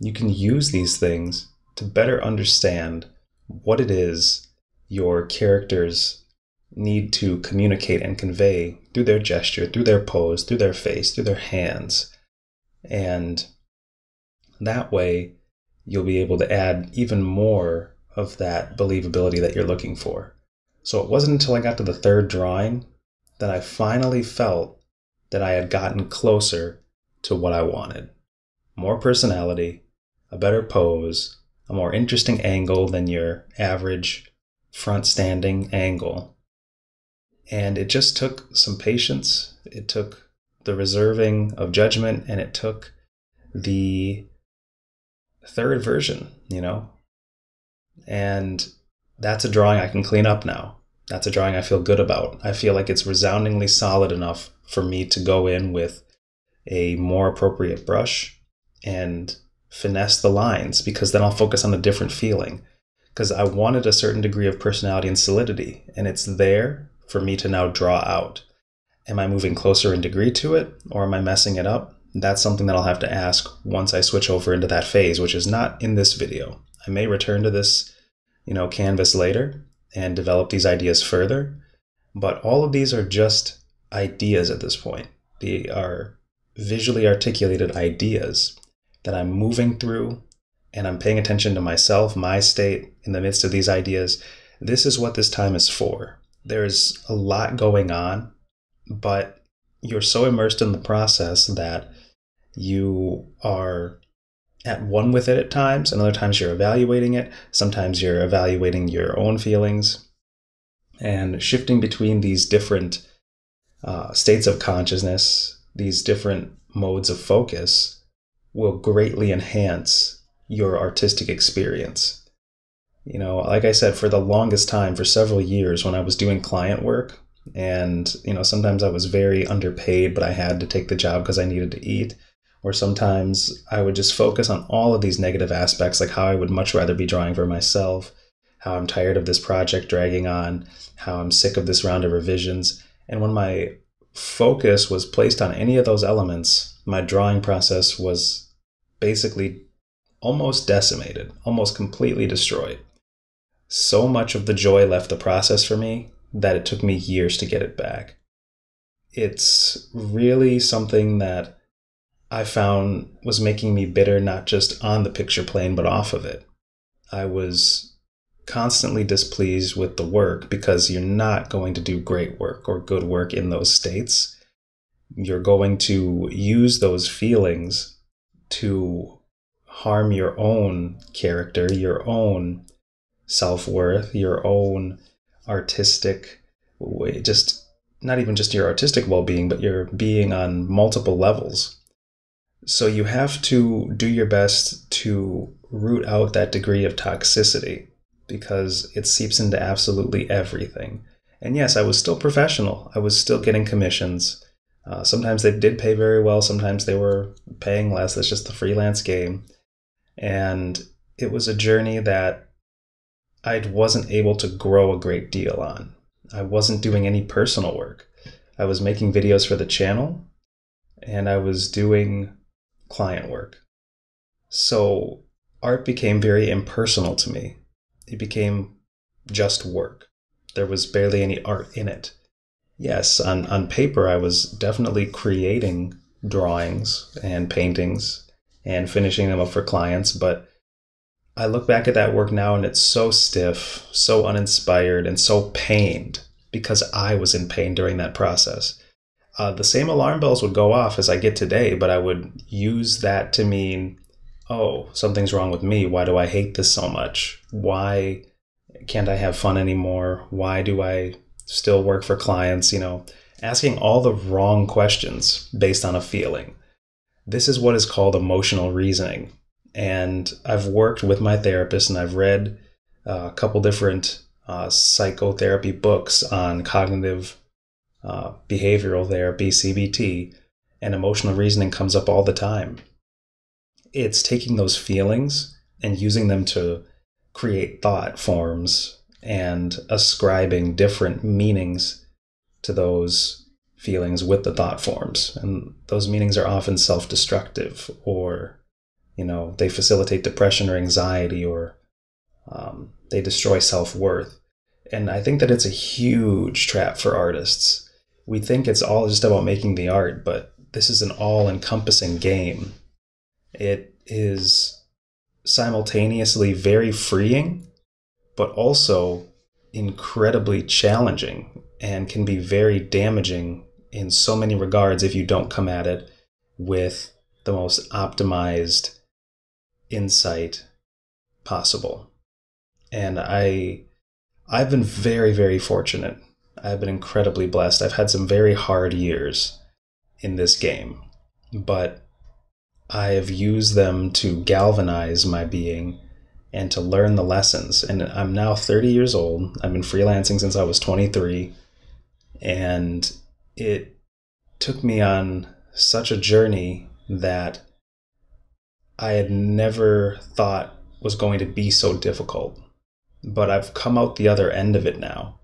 You can use these things to better understand what it is your characters need to communicate and convey through their gesture, through their pose, through their face, through their hands. And that way, you'll be able to add even more of that believability that you're looking for. So it wasn't until I got to the third drawing that I finally felt that I had gotten closer to what I wanted. More personality, a better pose, a more interesting angle than your average front standing angle. And it just took some patience. It took the reserving of judgment, and it took the third version, you know? And that's a drawing I can clean up now. That's a drawing I feel good about. I feel like it's resoundingly solid enough for me to go in with a more appropriate brush and finesse the lines, because then I'll focus on a different feeling. Because I wanted a certain degree of personality and solidity, and it's there for me to now draw out. Am I moving closer in degree to it, or am I messing it up? That's something that I'll have to ask once I switch over into that phase, which is not in this video. I may return to this, you know, canvas later and develop these ideas further. But all of these are just ideas at this point. They are visually articulated ideas that I'm moving through, and I'm paying attention to myself, my state in the midst of these ideas. This is what this time is for. There's a lot going on, but you're so immersed in the process that you are at one with it at times, and other times you're evaluating it. Sometimes you're evaluating your own feelings and shifting between these different uh, states of consciousness, these different modes of focus will greatly enhance your artistic experience. You know, like I said, for the longest time, for several years when I was doing client work, and, you know, sometimes I was very underpaid, but I had to take the job because I needed to eat. Or sometimes I would just focus on all of these negative aspects, like how I would much rather be drawing for myself, how I'm tired of this project dragging on, how I'm sick of this round of revisions. And when my focus was placed on any of those elements, my drawing process was basically almost decimated, almost completely destroyed. So much of the joy left the process for me that it took me years to get it back. It's really something that I found was making me bitter, not just on the picture plane, but off of it. I was constantly displeased with the work because you're not going to do great work or good work in those states. You're going to use those feelings to harm your own character, your own self-worth, your own artistic way, just not even just your artistic well-being, but your being on multiple levels. So you have to do your best to root out that degree of toxicity because it seeps into absolutely everything. And yes, I was still professional. I was still getting commissions. Uh, sometimes they did pay very well. Sometimes they were paying less. That's just the freelance game. And it was a journey that I wasn't able to grow a great deal on. I wasn't doing any personal work. I was making videos for the channel, and I was doing client work. So art became very impersonal to me. It became just work. There was barely any art in it. Yes, on, on paper I was definitely creating drawings and paintings and finishing them up for clients, but I look back at that work now and it's so stiff, so uninspired, and so pained because I was in pain during that process. Uh, the same alarm bells would go off as I get today, but I would use that to mean, oh, something's wrong with me. Why do I hate this so much? Why can't I have fun anymore? Why do I still work for clients? You know, asking all the wrong questions based on a feeling. This is what is called emotional reasoning. And I've worked with my therapist, and I've read uh, a couple different uh, psychotherapy books on cognitive Uh, behavioral therapy, C B T, and emotional reasoning comes up all the time. It's taking those feelings and using them to create thought forms and ascribing different meanings to those feelings with the thought forms. And those meanings are often self-destructive, or, you know, they facilitate depression or anxiety, or um, they destroy self-worth. And I think that it's a huge trap for artists. We think it's all just about making the art, but this is an all-encompassing game. It is simultaneously very freeing, but also incredibly challenging and can be very damaging in so many regards if you don't come at it with the most optimized insight possible. And I, I've been very, very fortunate. I've been incredibly blessed. I've had some very hard years in this game, but I have used them to galvanize my being and to learn the lessons. And I'm now thirty years old. I've been freelancing since I was twenty-three, and it took me on such a journey that I had never thought was going to be so difficult. But I've come out the other end of it now.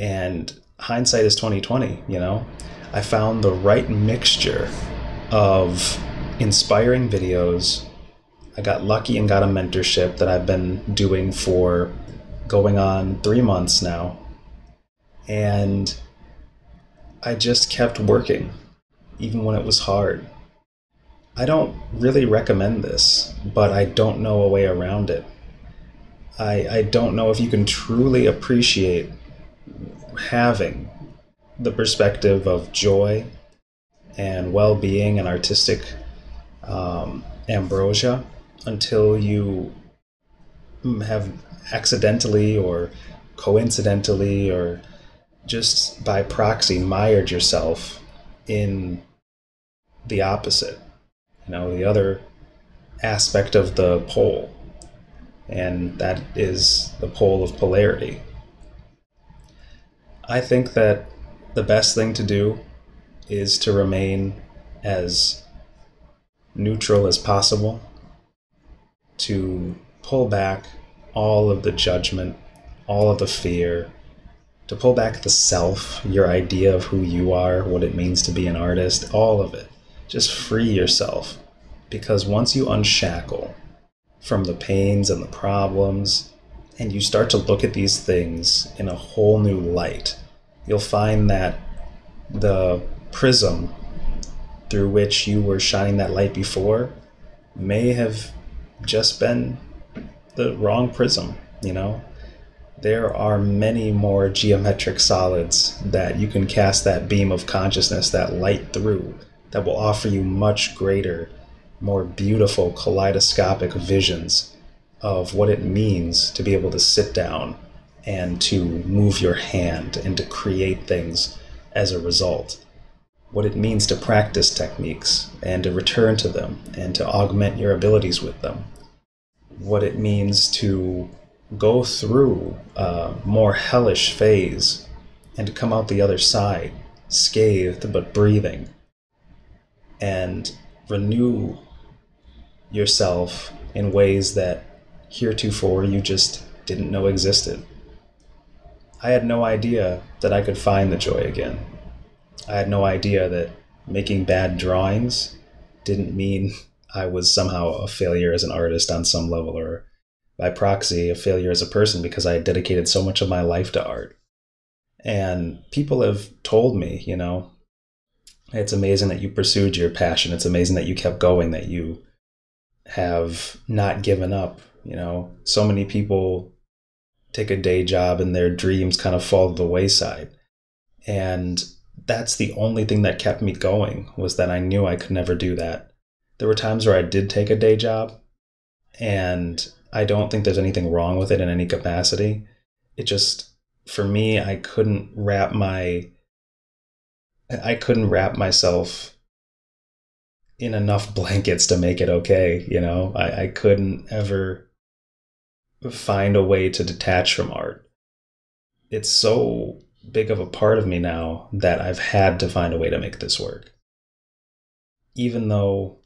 And hindsight is twenty twenty, you know? I found the right mixture of inspiring videos. I got lucky and got a mentorship that I've been doing for going on three months now. And I just kept working. even when it was hard. I don't really recommend this, but I don't know a way around it. I, I don't know if you can truly appreciate having the perspective of joy and well-being and artistic um, ambrosia until you have accidentally or coincidentally or just by proxy mired yourself in the opposite, you know, the other aspect of the pole, and that is the pole of polarity. I think that the best thing to do is to remain as neutral as possible, to pull back all of the judgment, all of the fear, to pull back the self, your idea of who you are, what it means to be an artist, all of it. Just free yourself, because once you unshackle from the pains and the problems, and you start to look at these things in a whole new light, you'll find that the prism through which you were shining that light before may have just been the wrong prism, you know? There are many more geometric solids that you can cast that beam of consciousness, that light through, that will offer you much greater, more beautiful kaleidoscopic visions of what it means to be able to sit down and to move your hand and to create things as a result. What it means to practice techniques and to return to them and to augment your abilities with them. What it means to go through a more hellish phase and to come out the other side, scathed but breathing, and renew yourself in ways that heretofore you just didn't know existed. I had no idea that I could find the joy again. I had no idea that making bad drawings didn't mean I was somehow a failure as an artist on some level, or by proxy, a failure as a person, because I had dedicated so much of my life to art. And people have told me, you know, it's amazing that you pursued your passion. It's amazing that you kept going, that you have not given up, you know. So many people take a day job and their dreams kind of fall to the wayside. And that's the only thing that kept me going, was that I knew I could never do that. There were times where I did take a day job, and I don't think there's anything wrong with it in any capacity. It just, for me, I couldn't wrap my, I couldn't wrap myself in enough blankets to make it okay, you know? I, I couldn't ever find a way to detach from art. It's so big of a part of me now that I've had to find a way to make this work. Even though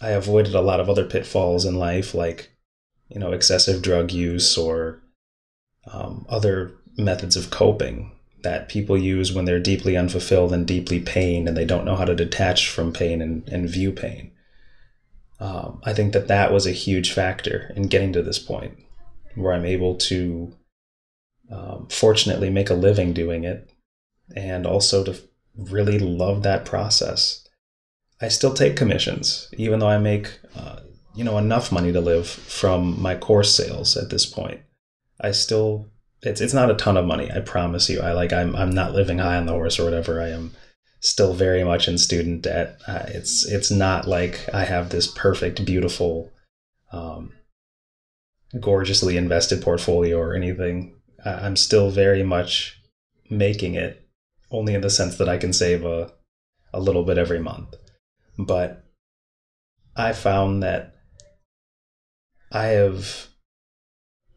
I avoided a lot of other pitfalls in life, like, you know, excessive drug use or um, other methods of coping that people use when they're deeply unfulfilled and deeply pained and they don't know how to detach from pain and, and view pain. Um, I think that that was a huge factor in getting to this point where I'm able to um, fortunately make a living doing it, and also to really love that process. I still take commissions, even though I make uh, you know, enough money to live from my course sales at this point. I still, it's it's not a ton of money, I promise you. I like I'm I'm not living high on the horse or whatever. I am still very much in student debt. Uh, it's it's not like I have this perfect, beautiful, um, gorgeously invested portfolio or anything. I, I'm still very much making it, only in the sense that I can save a a little bit every month. But I found that I have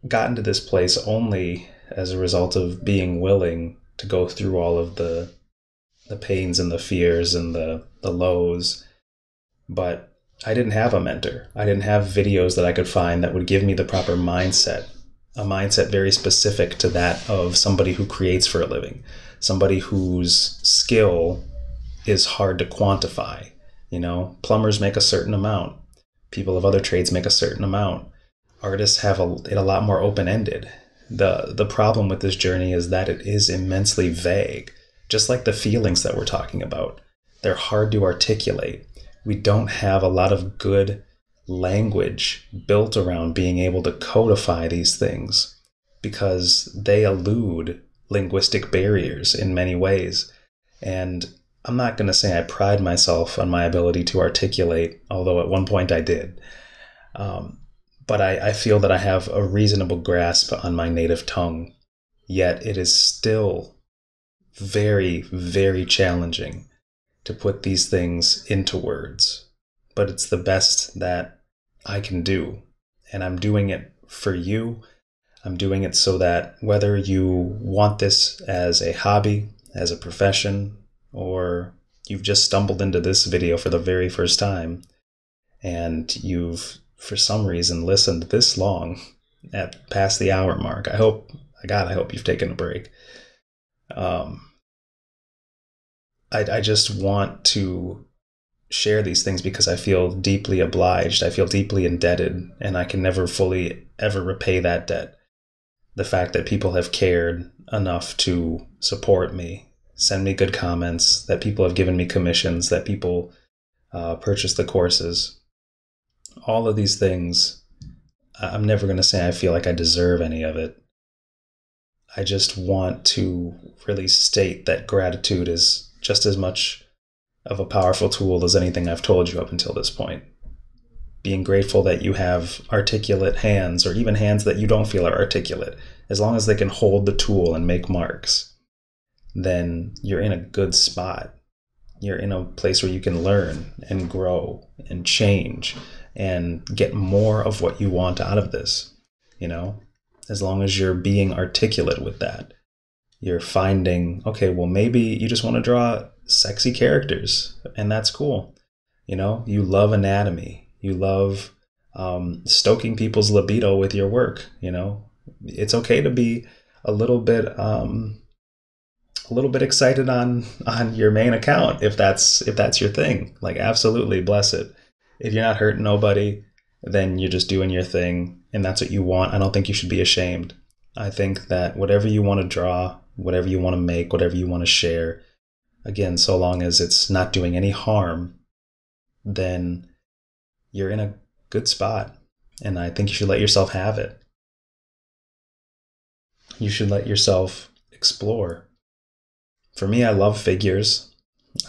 gotten to this place only as a result of being willing to go through all of the the pains and the fears and the, the lows. But I didn't have a mentor. I didn't have videos that I could find that would give me the proper mindset, a mindset very specific to that of somebody who creates for a living, somebody whose skill is hard to quantify. You know, plumbers make a certain amount. People of other trades make a certain amount. Artists have a, it a lot more open-ended. The, the problem with this journey is that it is immensely vague, just like the feelings that we're talking about. They're hard to articulate. We don't have a lot of good language built around being able to codify these things because they elude linguistic barriers in many ways. And I'm not going to say I pride myself on my ability to articulate, although at one point I did. Um, but I, I feel that I have a reasonable grasp on my native tongue, yet it is still very, very challenging to put these things into words. But it's the best that I can do. And I'm doing it for you. I'm doing it so that whether you want this as a hobby, as a profession, or you've just stumbled into this video for the very first time, and you've, for some reason, listened this long at past the hour mark. I hope, God, I hope you've taken a break. Um, I, I just want to share these things because I feel deeply obliged. I feel deeply indebted, and I can never fully ever repay that debt. The fact that people have cared enough to support me, send me good comments, that people have given me commissions, that people uh, purchase the courses. All of these things, I'm never going to say I feel like I deserve any of it. I just want to really state that gratitude is just as much of a powerful tool as anything I've told you up until this point. Being grateful that you have articulate hands, or even hands that you don't feel are articulate, as long as they can hold the tool and make marks, then you're in a good spot. You're in a place where you can learn and grow and change and get more of what you want out of this, you know, as long as you're being articulate with that. You're finding, okay, well, maybe you just want to draw sexy characters, and that's cool. You know, you love anatomy. You love um, stoking people's libido with your work, you know. It's okay to be a little bit... Um, a little bit excited on on your main account if that's if that's your thing. Like, absolutely, bless it. If you're not hurting nobody, then you're just doing your thing, and that's what you want. I don't think you should be ashamed. I think that whatever you want to draw, whatever you want to make, whatever you want to share, again, so long as it's not doing any harm, then you're in a good spot, and I think you should let yourself have it. You should let yourself explore. For me, I love figures.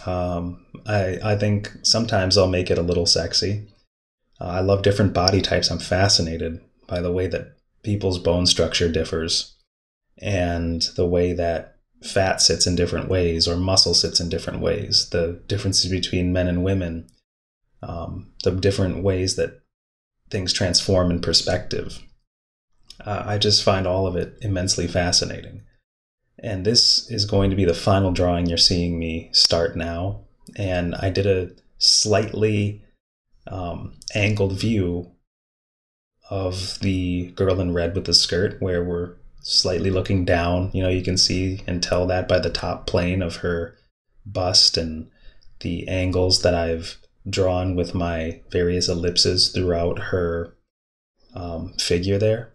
Um, I, I think sometimes I'll make it a little sexy. Uh, I love different body types. I'm fascinated by the way that people's bone structure differs and the way that fat sits in different ways or muscle sits in different ways, the differences between men and women, um, the different ways that things transform in perspective. Uh, I just find all of it immensely fascinating. And this is going to be the final drawing you're seeing me start now. And I did a slightly um, angled view of the girl in red with the skirt where we're slightly looking down. You know, you can see and tell that by the top plane of her bust and the angles that I've drawn with my various ellipses throughout her um, figure there.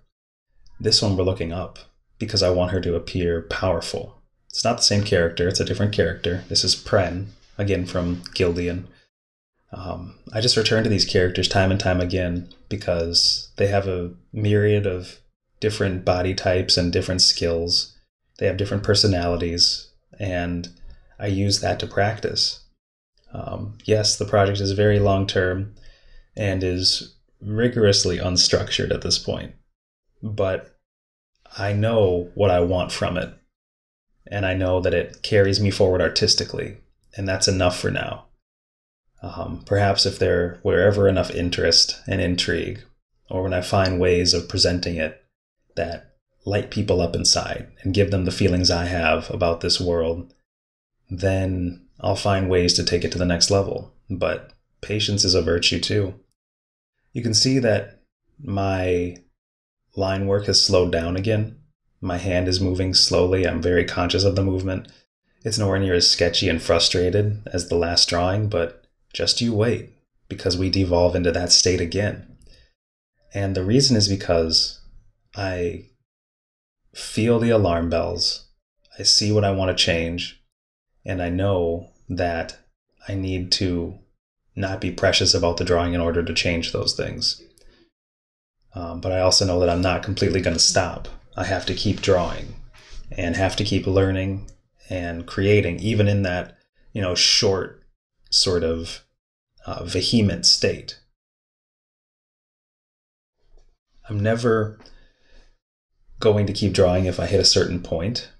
This one we're looking up, because I want her to appear powerful. It's not the same character, it's a different character. This is Pren, again from Gildian. Um, I just return to these characters time and time again because they have a myriad of different body types and different skills. They have different personalities, and I use that to practice. Um, yes, the project is very long-term and is rigorously unstructured at this point, but I know what I want from it, and I know that it carries me forward artistically, and that's enough for now. Um, perhaps if there were ever enough interest and intrigue, or when I find ways of presenting it that light people up inside and give them the feelings I have about this world, then I'll find ways to take it to the next level. But patience is a virtue too. You can see that my line work has slowed down again. My hand is moving slowly. I'm very conscious of the movement. It's nowhere near as sketchy and frustrated as the last drawing, but just you wait, because we devolve into that state again. And the reason is because I feel the alarm bells. I see what I want to change, and I know that I need to not be precious about the drawing in order to change those things. Um, but I also know that I'm not completely going to stop. I have to keep drawing and have to keep learning and creating, even in that, you know, short sort of uh, vehement state. I'm never going to keep drawing if I hit a certain point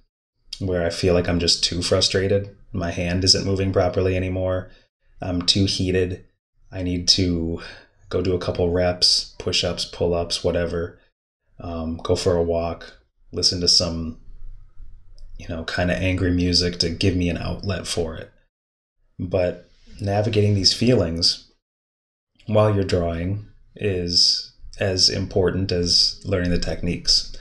where I feel like I'm just too frustrated. My hand isn't moving properly anymore. I'm too heated. I need to go do a couple reps, push-ups, pull-ups, whatever. Um, go for a walk, listen to some, you know, kind of angry music to give me an outlet for it. But navigating these feelings while you're drawing is as important as learning the techniques.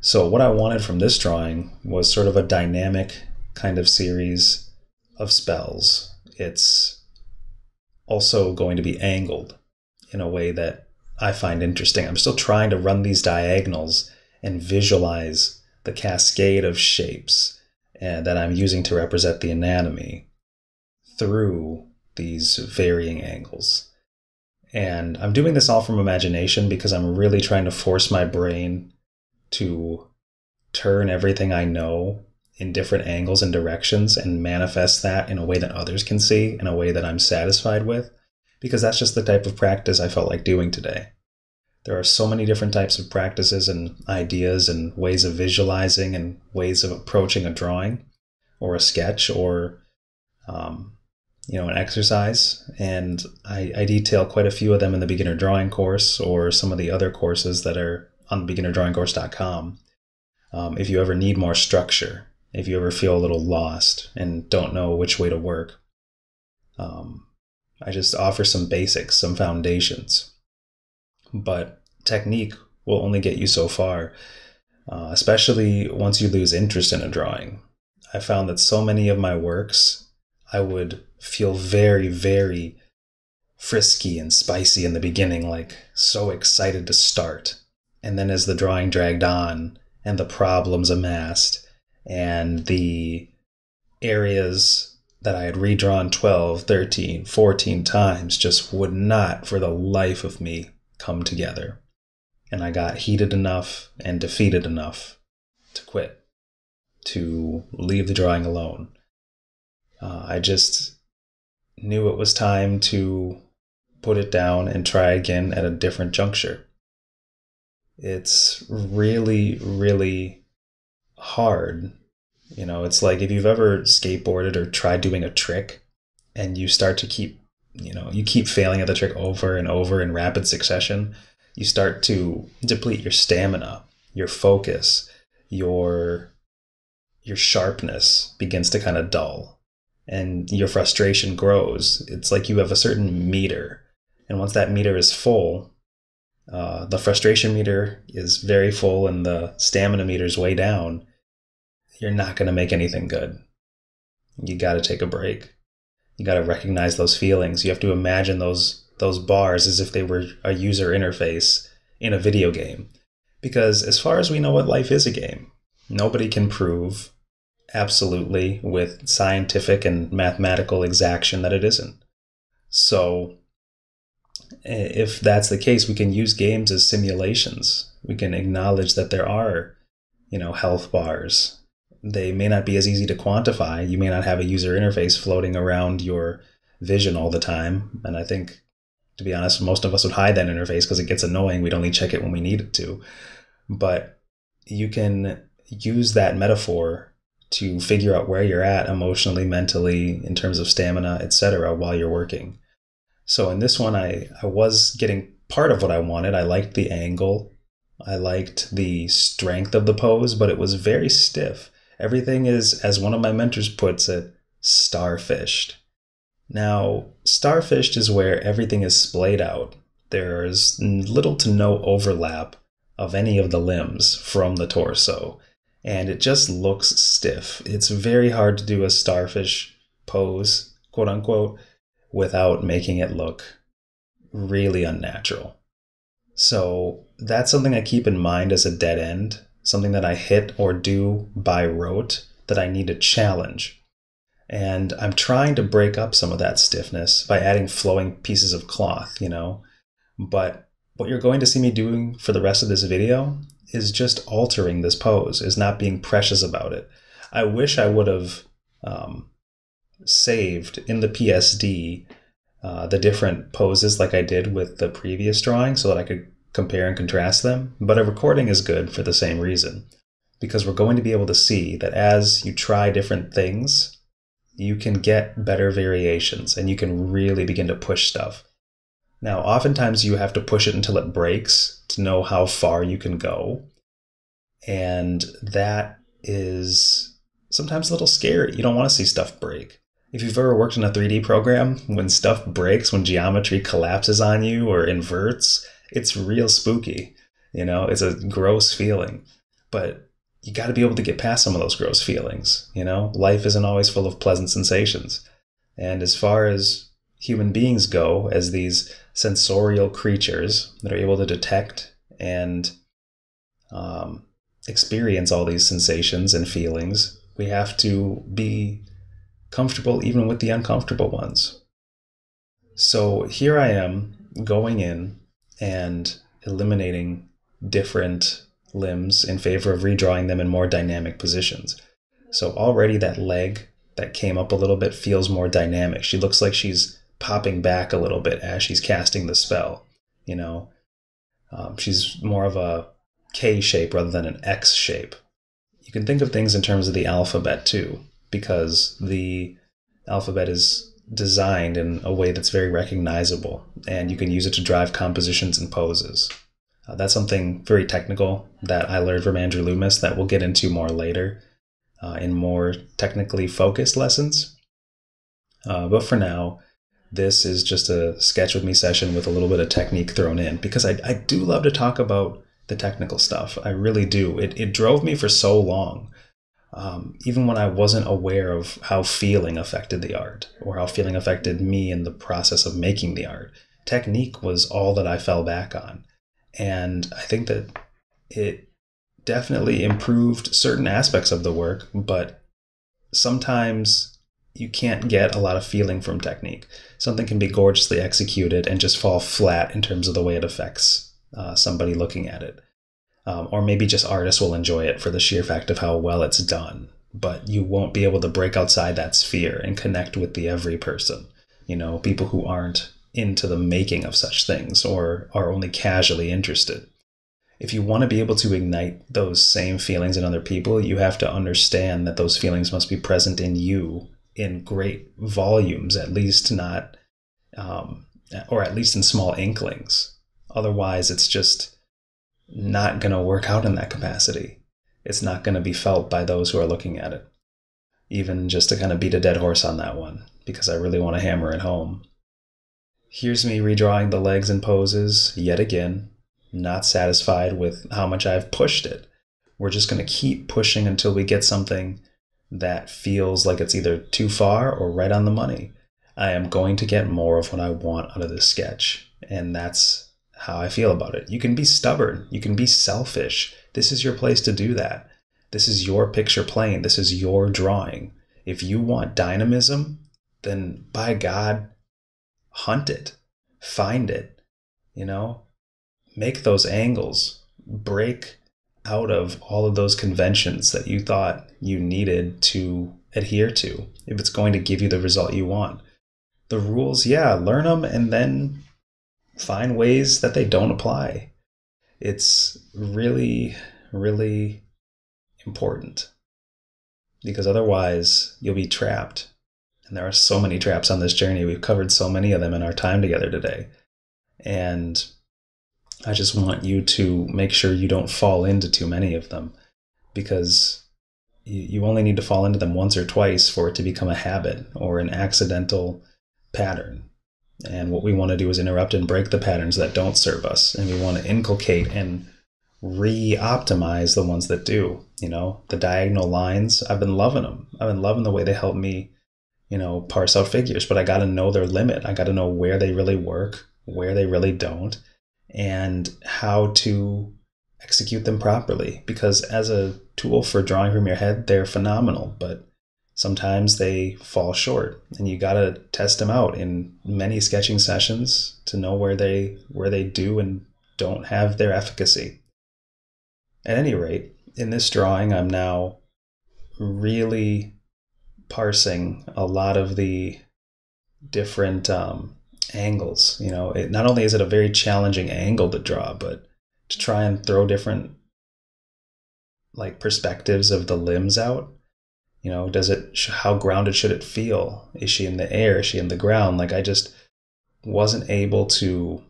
So what I wanted from this drawing was sort of a dynamic kind of series of spells. It's also going to be angled in a way that I find interesting. I'm still trying to run these diagonals and visualize the cascade of shapes that I'm using to represent the anatomy through these varying angles. And I'm doing this all from imagination because I'm really trying to force my brain to turn everything I know in different angles and directions and manifest that in a way that others can see, in a way that I'm satisfied with, because that's just the type of practice I felt like doing today. There are so many different types of practices and ideas and ways of visualizing and ways of approaching a drawing or a sketch or um, you know, an exercise. And I, I detail quite a few of them in the Beginner Drawing Course or some of the other courses that are on the beginner drawing course dot com. Um, if you ever need more structure, if you ever feel a little lost and don't know which way to work, um, I just offer some basics, some foundations. But technique will only get you so far, uh, especially once you lose interest in a drawing. I found that so many of my works, I would feel very, very frisky and spicy in the beginning, like so excited to start. And then as the drawing dragged on and the problems amassed and the areas that I had redrawn twelve, thirteen, fourteen times just would not for the life of me come together. And I got heated enough and defeated enough to quit, to leave the drawing alone. Uh, I just knew it was time to put it down and try again at a different juncture. It's really, really hard. You know, it's like if you've ever skateboarded or tried doing a trick and you start to keep, you know, you keep failing at the trick over and over in rapid succession, you start to deplete your stamina, your focus, your, your sharpness begins to kind of dull and your frustration grows. It's like you have a certain meter. And once that meter is full, Uh, the frustration meter is very full and the stamina meter is way down, you're not going to make anything good. You got to take a break. You got to recognize those feelings. You have to imagine those those bars as if they were a user interface in a video game. Because as far as we know, what life is a game. Nobody can prove absolutely with scientific and mathematical exaction that it isn't. So if that's the case, we can use games as simulations. We can acknowledge that there are, you know, health bars. They may not be as easy to quantify. You may not have a user interface floating around your vision all the time. And I think, to be honest, most of us would hide that interface because it gets annoying. We'd only check it when we need it to. But you can use that metaphor to figure out where you're at emotionally, mentally, in terms of stamina, et cetera, while you're working. So in this one, I, I was getting part of what I wanted. I liked the angle. I liked the strength of the pose, but it was very stiff. Everything is, as one of my mentors puts it, starfished. Now, starfished is where everything is splayed out. There is little to no overlap of any of the limbs from the torso, and it just looks stiff. It's very hard to do a starfish pose, quote unquote, without making it look really unnatural. So that's something I keep in mind as a dead end, something that I hit or do by rote that I need to challenge. And I'm trying to break up some of that stiffness by adding flowing pieces of cloth, you know. But what you're going to see me doing for the rest of this video is just altering this pose, is not being precious about it. I wish I would have um, saved in the P S D uh, the different poses like I did with the previous drawing so that I could compare and contrast them. But a recording is good for the same reason, because we're going to be able to see that as you try different things, you can get better variations and you can really begin to push stuff. Now, oftentimes you have to push it until it breaks to know how far you can go. And that is sometimes a little scary. You don't want to see stuff break. If you've ever worked in a three D program, when stuff breaks, when geometry collapses on you or inverts, it's real spooky. You know, it's a gross feeling. But you got to be able to get past some of those gross feelings. You know, life isn't always full of pleasant sensations. And as far as human beings go, as these sensorial creatures that are able to detect and um, experience all these sensations and feelings, we have to be comfortable even with the uncomfortable ones. So here I am going in and eliminating different limbs in favor of redrawing them in more dynamic positions. So already that leg that came up a little bit feels more dynamic. She looks like she's popping back a little bit as she's casting the spell, you know. Um, she's more of a K shape rather than an X shape. You can think of things in terms of the alphabet too, because the alphabet is designed in a way that's very recognizable, and you can use it to drive compositions and poses. Uh, that's something very technical that I learned from Andrew Loomis that we'll get into more later uh, in more technically focused lessons. Uh, but for now, this is just a sketch with me session with a little bit of technique thrown in, because I, I do love to talk about the technical stuff. I really do. It, it drove me for so long, um, even when I wasn't aware of how feeling affected the art or how feeling affected me in the process of making the art. Technique was all that I fell back on. And I think that it definitely improved certain aspects of the work, but sometimes you can't get a lot of feeling from technique. Something can be gorgeously executed and just fall flat in terms of the way it affects uh, somebody looking at it. Um, or maybe just artists will enjoy it for the sheer fact of how well it's done, but you won't be able to break outside that sphere and connect with the every person, you know, people who aren't into the making of such things or are only casually interested. If you want to be able to ignite those same feelings in other people, you have to understand that those feelings must be present in you in great volumes, at least not, um, or at least in small inklings. Otherwise, it's just not going to work out in that capacity. It's not going to be felt by those who are looking at it. Even just to kind of beat a dead horse on that one, because I really want to hammer it home. Here's me redrawing the legs and poses yet again, not satisfied with how much I've pushed it. We're just going to keep pushing until we get something that feels like it's either too far or right on the money. I am going to get more of what I want out of this sketch, and that's how I feel about it. You can be stubborn. You can be selfish. This is your place to do that. This is your picture plane. This is your drawing. If you want dynamism, then by God, hunt it, find it, you know, make those angles, break out of all of those conventions that you thought you needed to adhere to if it's going to give you the result you want. The rules, yeah, learn them and then find ways that they don't apply. It's really, really important, because otherwise you'll be trapped. And there are so many traps on this journey. We've covered so many of them in our time together today. And I just want you to make sure you don't fall into too many of them, because you only need to fall into them once or twice for it to become a habit or an accidental pattern. And what we want to do is interrupt and break the patterns that don't serve us. And we want to inculcate and re-optimize the ones that do. You know, the diagonal lines, I've been loving them. I've been loving the way they help me, you know, parse out figures, but I got to know their limit. I got to know where they really work, where they really don't, and how to execute them properly. Because as a tool for drawing from your head, they're phenomenal, but sometimes they fall short, and you got to test them out in many sketching sessions to know where they where they do and don't have their efficacy. At any rate, in this drawing, I'm now really parsing a lot of the different um, angles. You know, it, not only is it a very challenging angle to draw, but to try and throw different like perspectives of the limbs out. You know, does it, how grounded should it feel? Is she in the air? Is she in the ground? Like, I just wasn't able to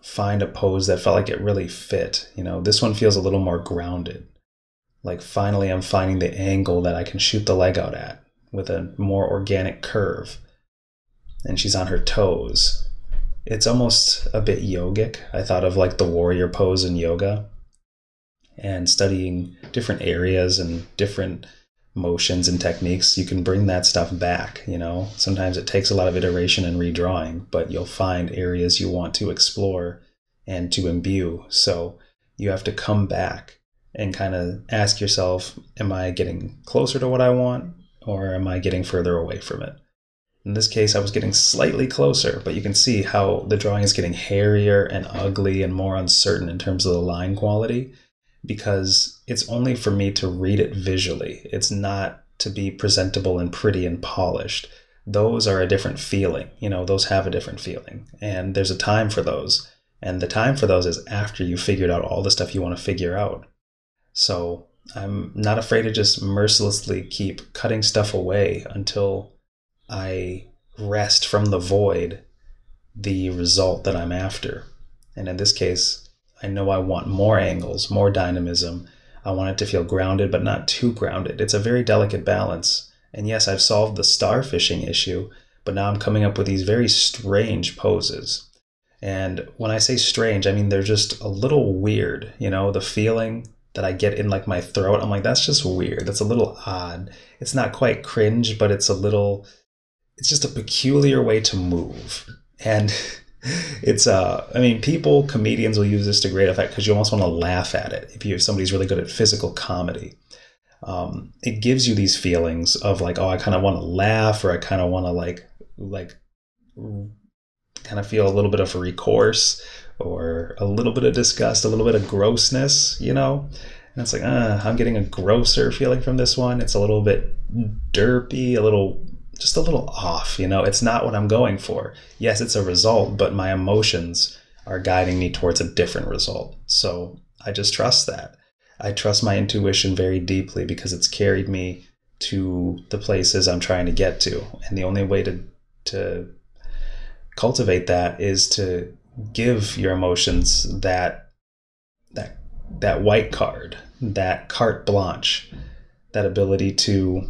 find a pose that felt like it really fit. You know, this one feels a little more grounded. Like, finally, I'm finding the angle that I can shoot the leg out at with a more organic curve. And she's on her toes. It's almost a bit yogic. I thought of like the warrior pose in yoga and studying different areas and different motions and techniques. You can bring that stuff back, you know. Sometimes it takes a lot of iteration and redrawing, but you'll find areas you want to explore and to imbue. So you have to come back and kind of ask yourself, am I getting closer to what I want, or am I getting further away from it? In this case, I was getting slightly closer, but you can see how the drawing is getting hairier and ugly and more uncertain in terms of the line quality, because it's only for me to read it visually. It's not to be presentable and pretty and polished. Those are a different feeling. You know, those have a different feeling. And there's a time for those. And the time for those is after you figured out all the stuff you want to figure out. So I'm not afraid to just mercilessly keep cutting stuff away until I wrest from the void the result that I'm after. And in this case, I know I want more angles, more dynamism. I want it to feel grounded, but not too grounded. It's a very delicate balance. And yes, I've solved the starfishing issue, but now I'm coming up with these very strange poses. And when I say strange, I mean, they're just a little weird. You know, the feeling that I get in like my throat, I'm like, that's just weird. That's a little odd. It's not quite cringe, but it's a little, it's just a peculiar way to move. And it's uh I mean, people, comedians will use this to great effect because you almost want to laugh at it if you if somebody's really good at physical comedy. Um it gives you these feelings of like, oh, I kind of want to laugh, or I kind of want to like like kind of feel a little bit of recourse, or a little bit of disgust, a little bit of grossness, you know. And it's like, uh, I'm getting a grosser feeling from this one. It's a little bit derpy, a little just a little off, you know. It's not what I'm going for. Yes, it's a result, but my emotions are guiding me towards a different result. So I just trust that. I trust my intuition very deeply because it's carried me to the places I'm trying to get to. And the only way to, to cultivate that is to give your emotions that, that, that white card, that carte blanche, that ability to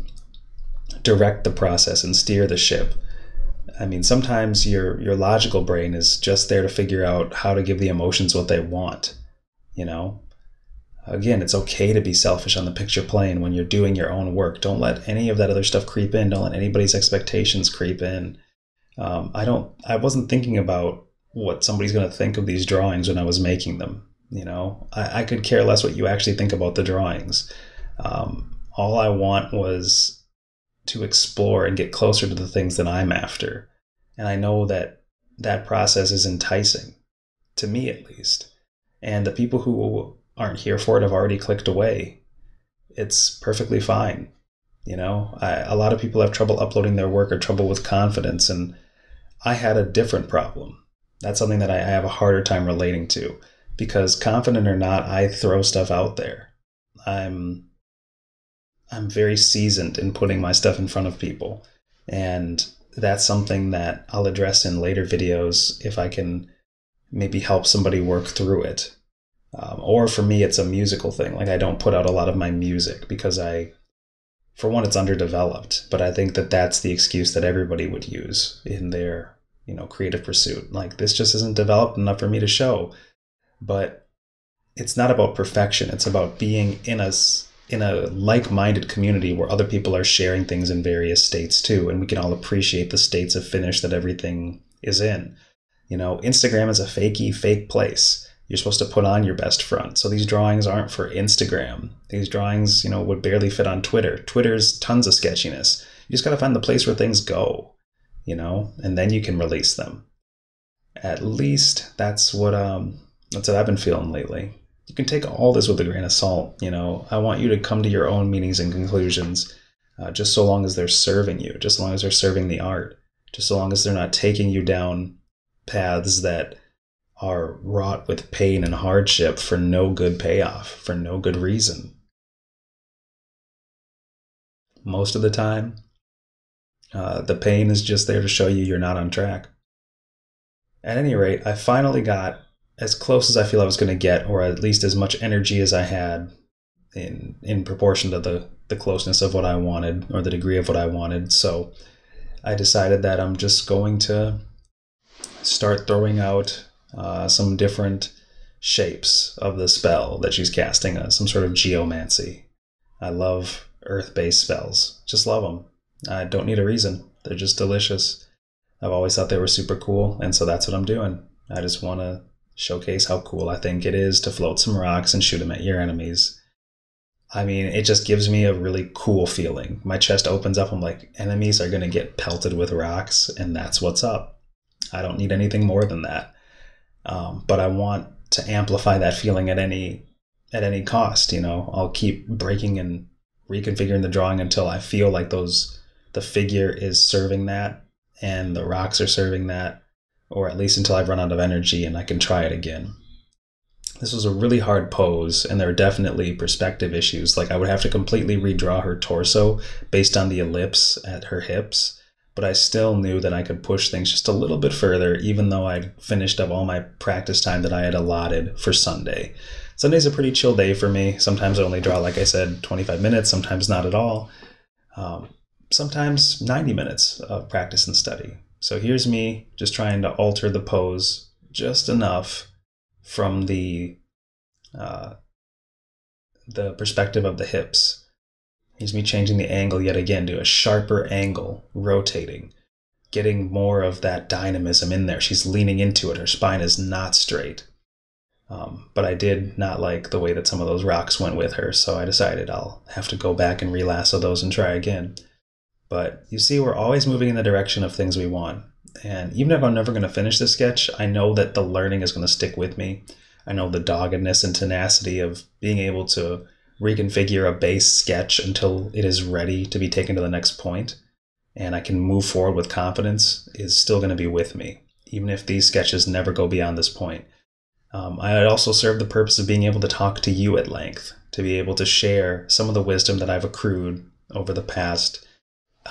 direct the process and steer the ship. I mean, sometimes your your logical brain is just there to figure out how to give the emotions what they want, you know. Again, it's okay to be selfish on the picture plane when you're doing your own work. Don't let any of that other stuff creep in. Don't let anybody's expectations creep in. Um, I don't. I wasn't thinking about what somebody's going to think of these drawings when I was making them, you know. I, I could care less what you actually think about the drawings. Um, all I want was to explore and get closer to the things that I'm after. And I know that that process is enticing, to me at least. And the people who aren't here for it have already clicked away. It's perfectly fine. You know, I, a lot of people have trouble uploading their work or trouble with confidence. And I had a different problem. That's something that I have a harder time relating to, because confident or not, I throw stuff out there. I'm I'm very seasoned in putting my stuff in front of people. And that's something that I'll address in later videos if I can maybe help somebody work through it. Um, or for me, it's a musical thing. Like, I don't put out a lot of my music because I, for one, it's underdeveloped. But I think that that's the excuse that everybody would use in their, you know, creative pursuit. Like, this just isn't developed enough for me to show. But it's not about perfection. It's about being in a in a like-minded community where other people are sharing things in various states too, and we can all appreciate the states of finish that everything is in. You know, Instagram is a fakey, fake place. You're supposed to put on your best front. So these drawings aren't for Instagram. These drawings, you know, would barely fit on Twitter. Twitter's tons of sketchiness. You just got to find the place where things go, you know, and then you can release them. At least that's what um that's what I've been feeling lately. You can take all this with a grain of salt, you know. I want you to come to your own meanings and conclusions, uh, just so long as they're serving you, just so long as they're serving the art, just so long as they're not taking you down paths that are wrought with pain and hardship for no good payoff, for no good reason. Most of the time, uh, the pain is just there to show you you're not on track. At any rate, I finally got as close as I feel I was going to get, or at least as much energy as I had in in proportion to the, the closeness of what I wanted, or the degree of what I wanted. So I decided that I'm just going to start throwing out uh, some different shapes of the spell that she's casting us, some sort of geomancy. I love earth-based spells. Just love them. I don't need a reason. They're just delicious. I've always thought they were super cool, and so that's what I'm doing. I just want to showcase how cool I think it is to float some rocks and shoot them at your enemies. I mean, it just gives me a really cool feeling. My chest opens up. I'm like, enemies are going to get pelted with rocks, and that's what's up. I don't need anything more than that. Um, but I want to amplify that feeling at any at any cost, you know. I'll keep breaking and reconfiguring the drawing until I feel like those the figure is serving that, and the rocks are serving that, or at least until I've run out of energy and I can try it again. This was a really hard pose, and there are definitely perspective issues. Like, I would have to completely redraw her torso based on the ellipse at her hips, but I still knew that I could push things just a little bit further, even though I'd finished up all my practice time that I had allotted for Sunday. Sunday's a pretty chill day for me. Sometimes I only draw, like I said, twenty-five minutes, sometimes not at all. Um, sometimes ninety minutes of practice and study. So here's me just trying to alter the pose just enough from the uh, the perspective of the hips. Here's me changing the angle yet again to a sharper angle, rotating, getting more of that dynamism in there. She's leaning into it. Her spine is not straight. Um, but I did not like the way that some of those rocks went with her, so I decided I'll have to go back and re-lasso those and try again. But you see, we're always moving in the direction of things we want. And even if I'm never going to finish this sketch, I know that the learning is going to stick with me. I know the doggedness and tenacity of being able to reconfigure a base sketch until it is ready to be taken to the next point, and I can move forward with confidence, is still going to be with me, even if these sketches never go beyond this point. Um, I also serve the purpose of being able to talk to you at length, to be able to share some of the wisdom that I've accrued over the past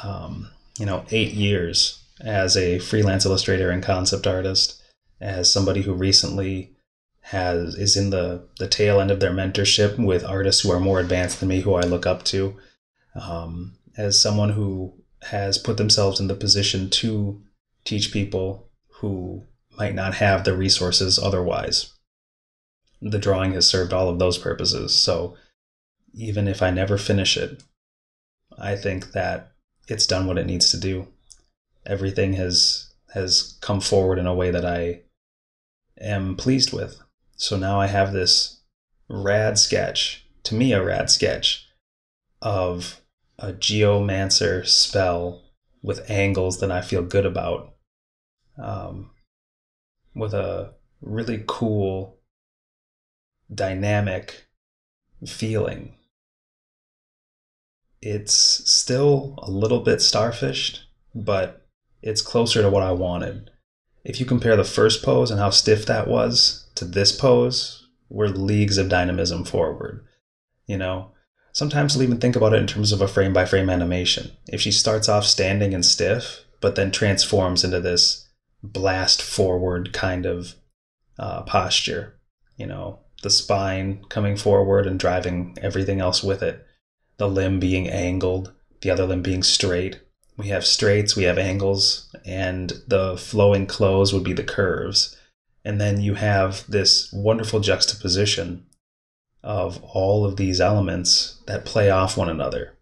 Um, you know, eight years as a freelance illustrator and concept artist, as somebody who recently has is in the, the tail end of their mentorship with artists who are more advanced than me, who I look up to, um, as someone who has put themselves in the position to teach people who might not have the resources otherwise. The drawing has served all of those purposes, so even if I never finish it, I think that it's done what it needs to do. Everything has has come forward in a way that I am pleased with. So now I have this rad sketch, to me a rad sketch, of a geomancer spell with angles that I feel good about, um, with a really cool, dynamic feeling. It's still a little bit starfished, but it's closer to what I wanted. If you compare the first pose and how stiff that was to this pose, we're leagues of dynamism forward. You know, sometimes I'll even think about it in terms of a frame-by-frame animation. If she starts off standing and stiff, but then transforms into this blast forward kind of uh, posture, you know, the spine coming forward and driving everything else with it. The limb being angled, the other limb being straight. We have straights, we have angles, and the flowing clothes would be the curves. And then you have this wonderful juxtaposition of all of these elements that play off one another.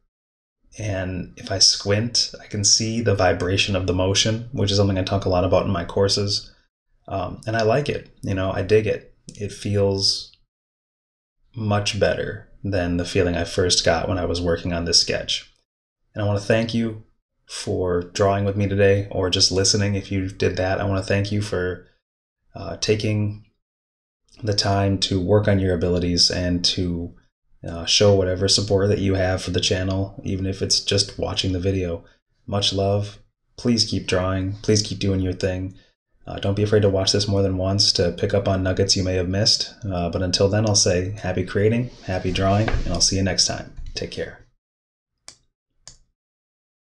And if I squint, I can see the vibration of the motion, which is something I talk a lot about in my courses. Um, and I like it, you know, I dig it. it feels much better than the feeling I first got when I was working on this sketch. And I want to thank you for drawing with me today, or just listening if you did that. I want to thank you for uh, taking the time to work on your abilities and to uh, show whatever support that you have for the channel, even if it's just watching the video. Much love. Please keep drawing. Please keep doing your thing. Uh, don't be afraid to watch this more than once to pick up on nuggets you may have missed. Uh, but until then, I'll say happy creating, happy drawing, and I'll see you next time. Take care.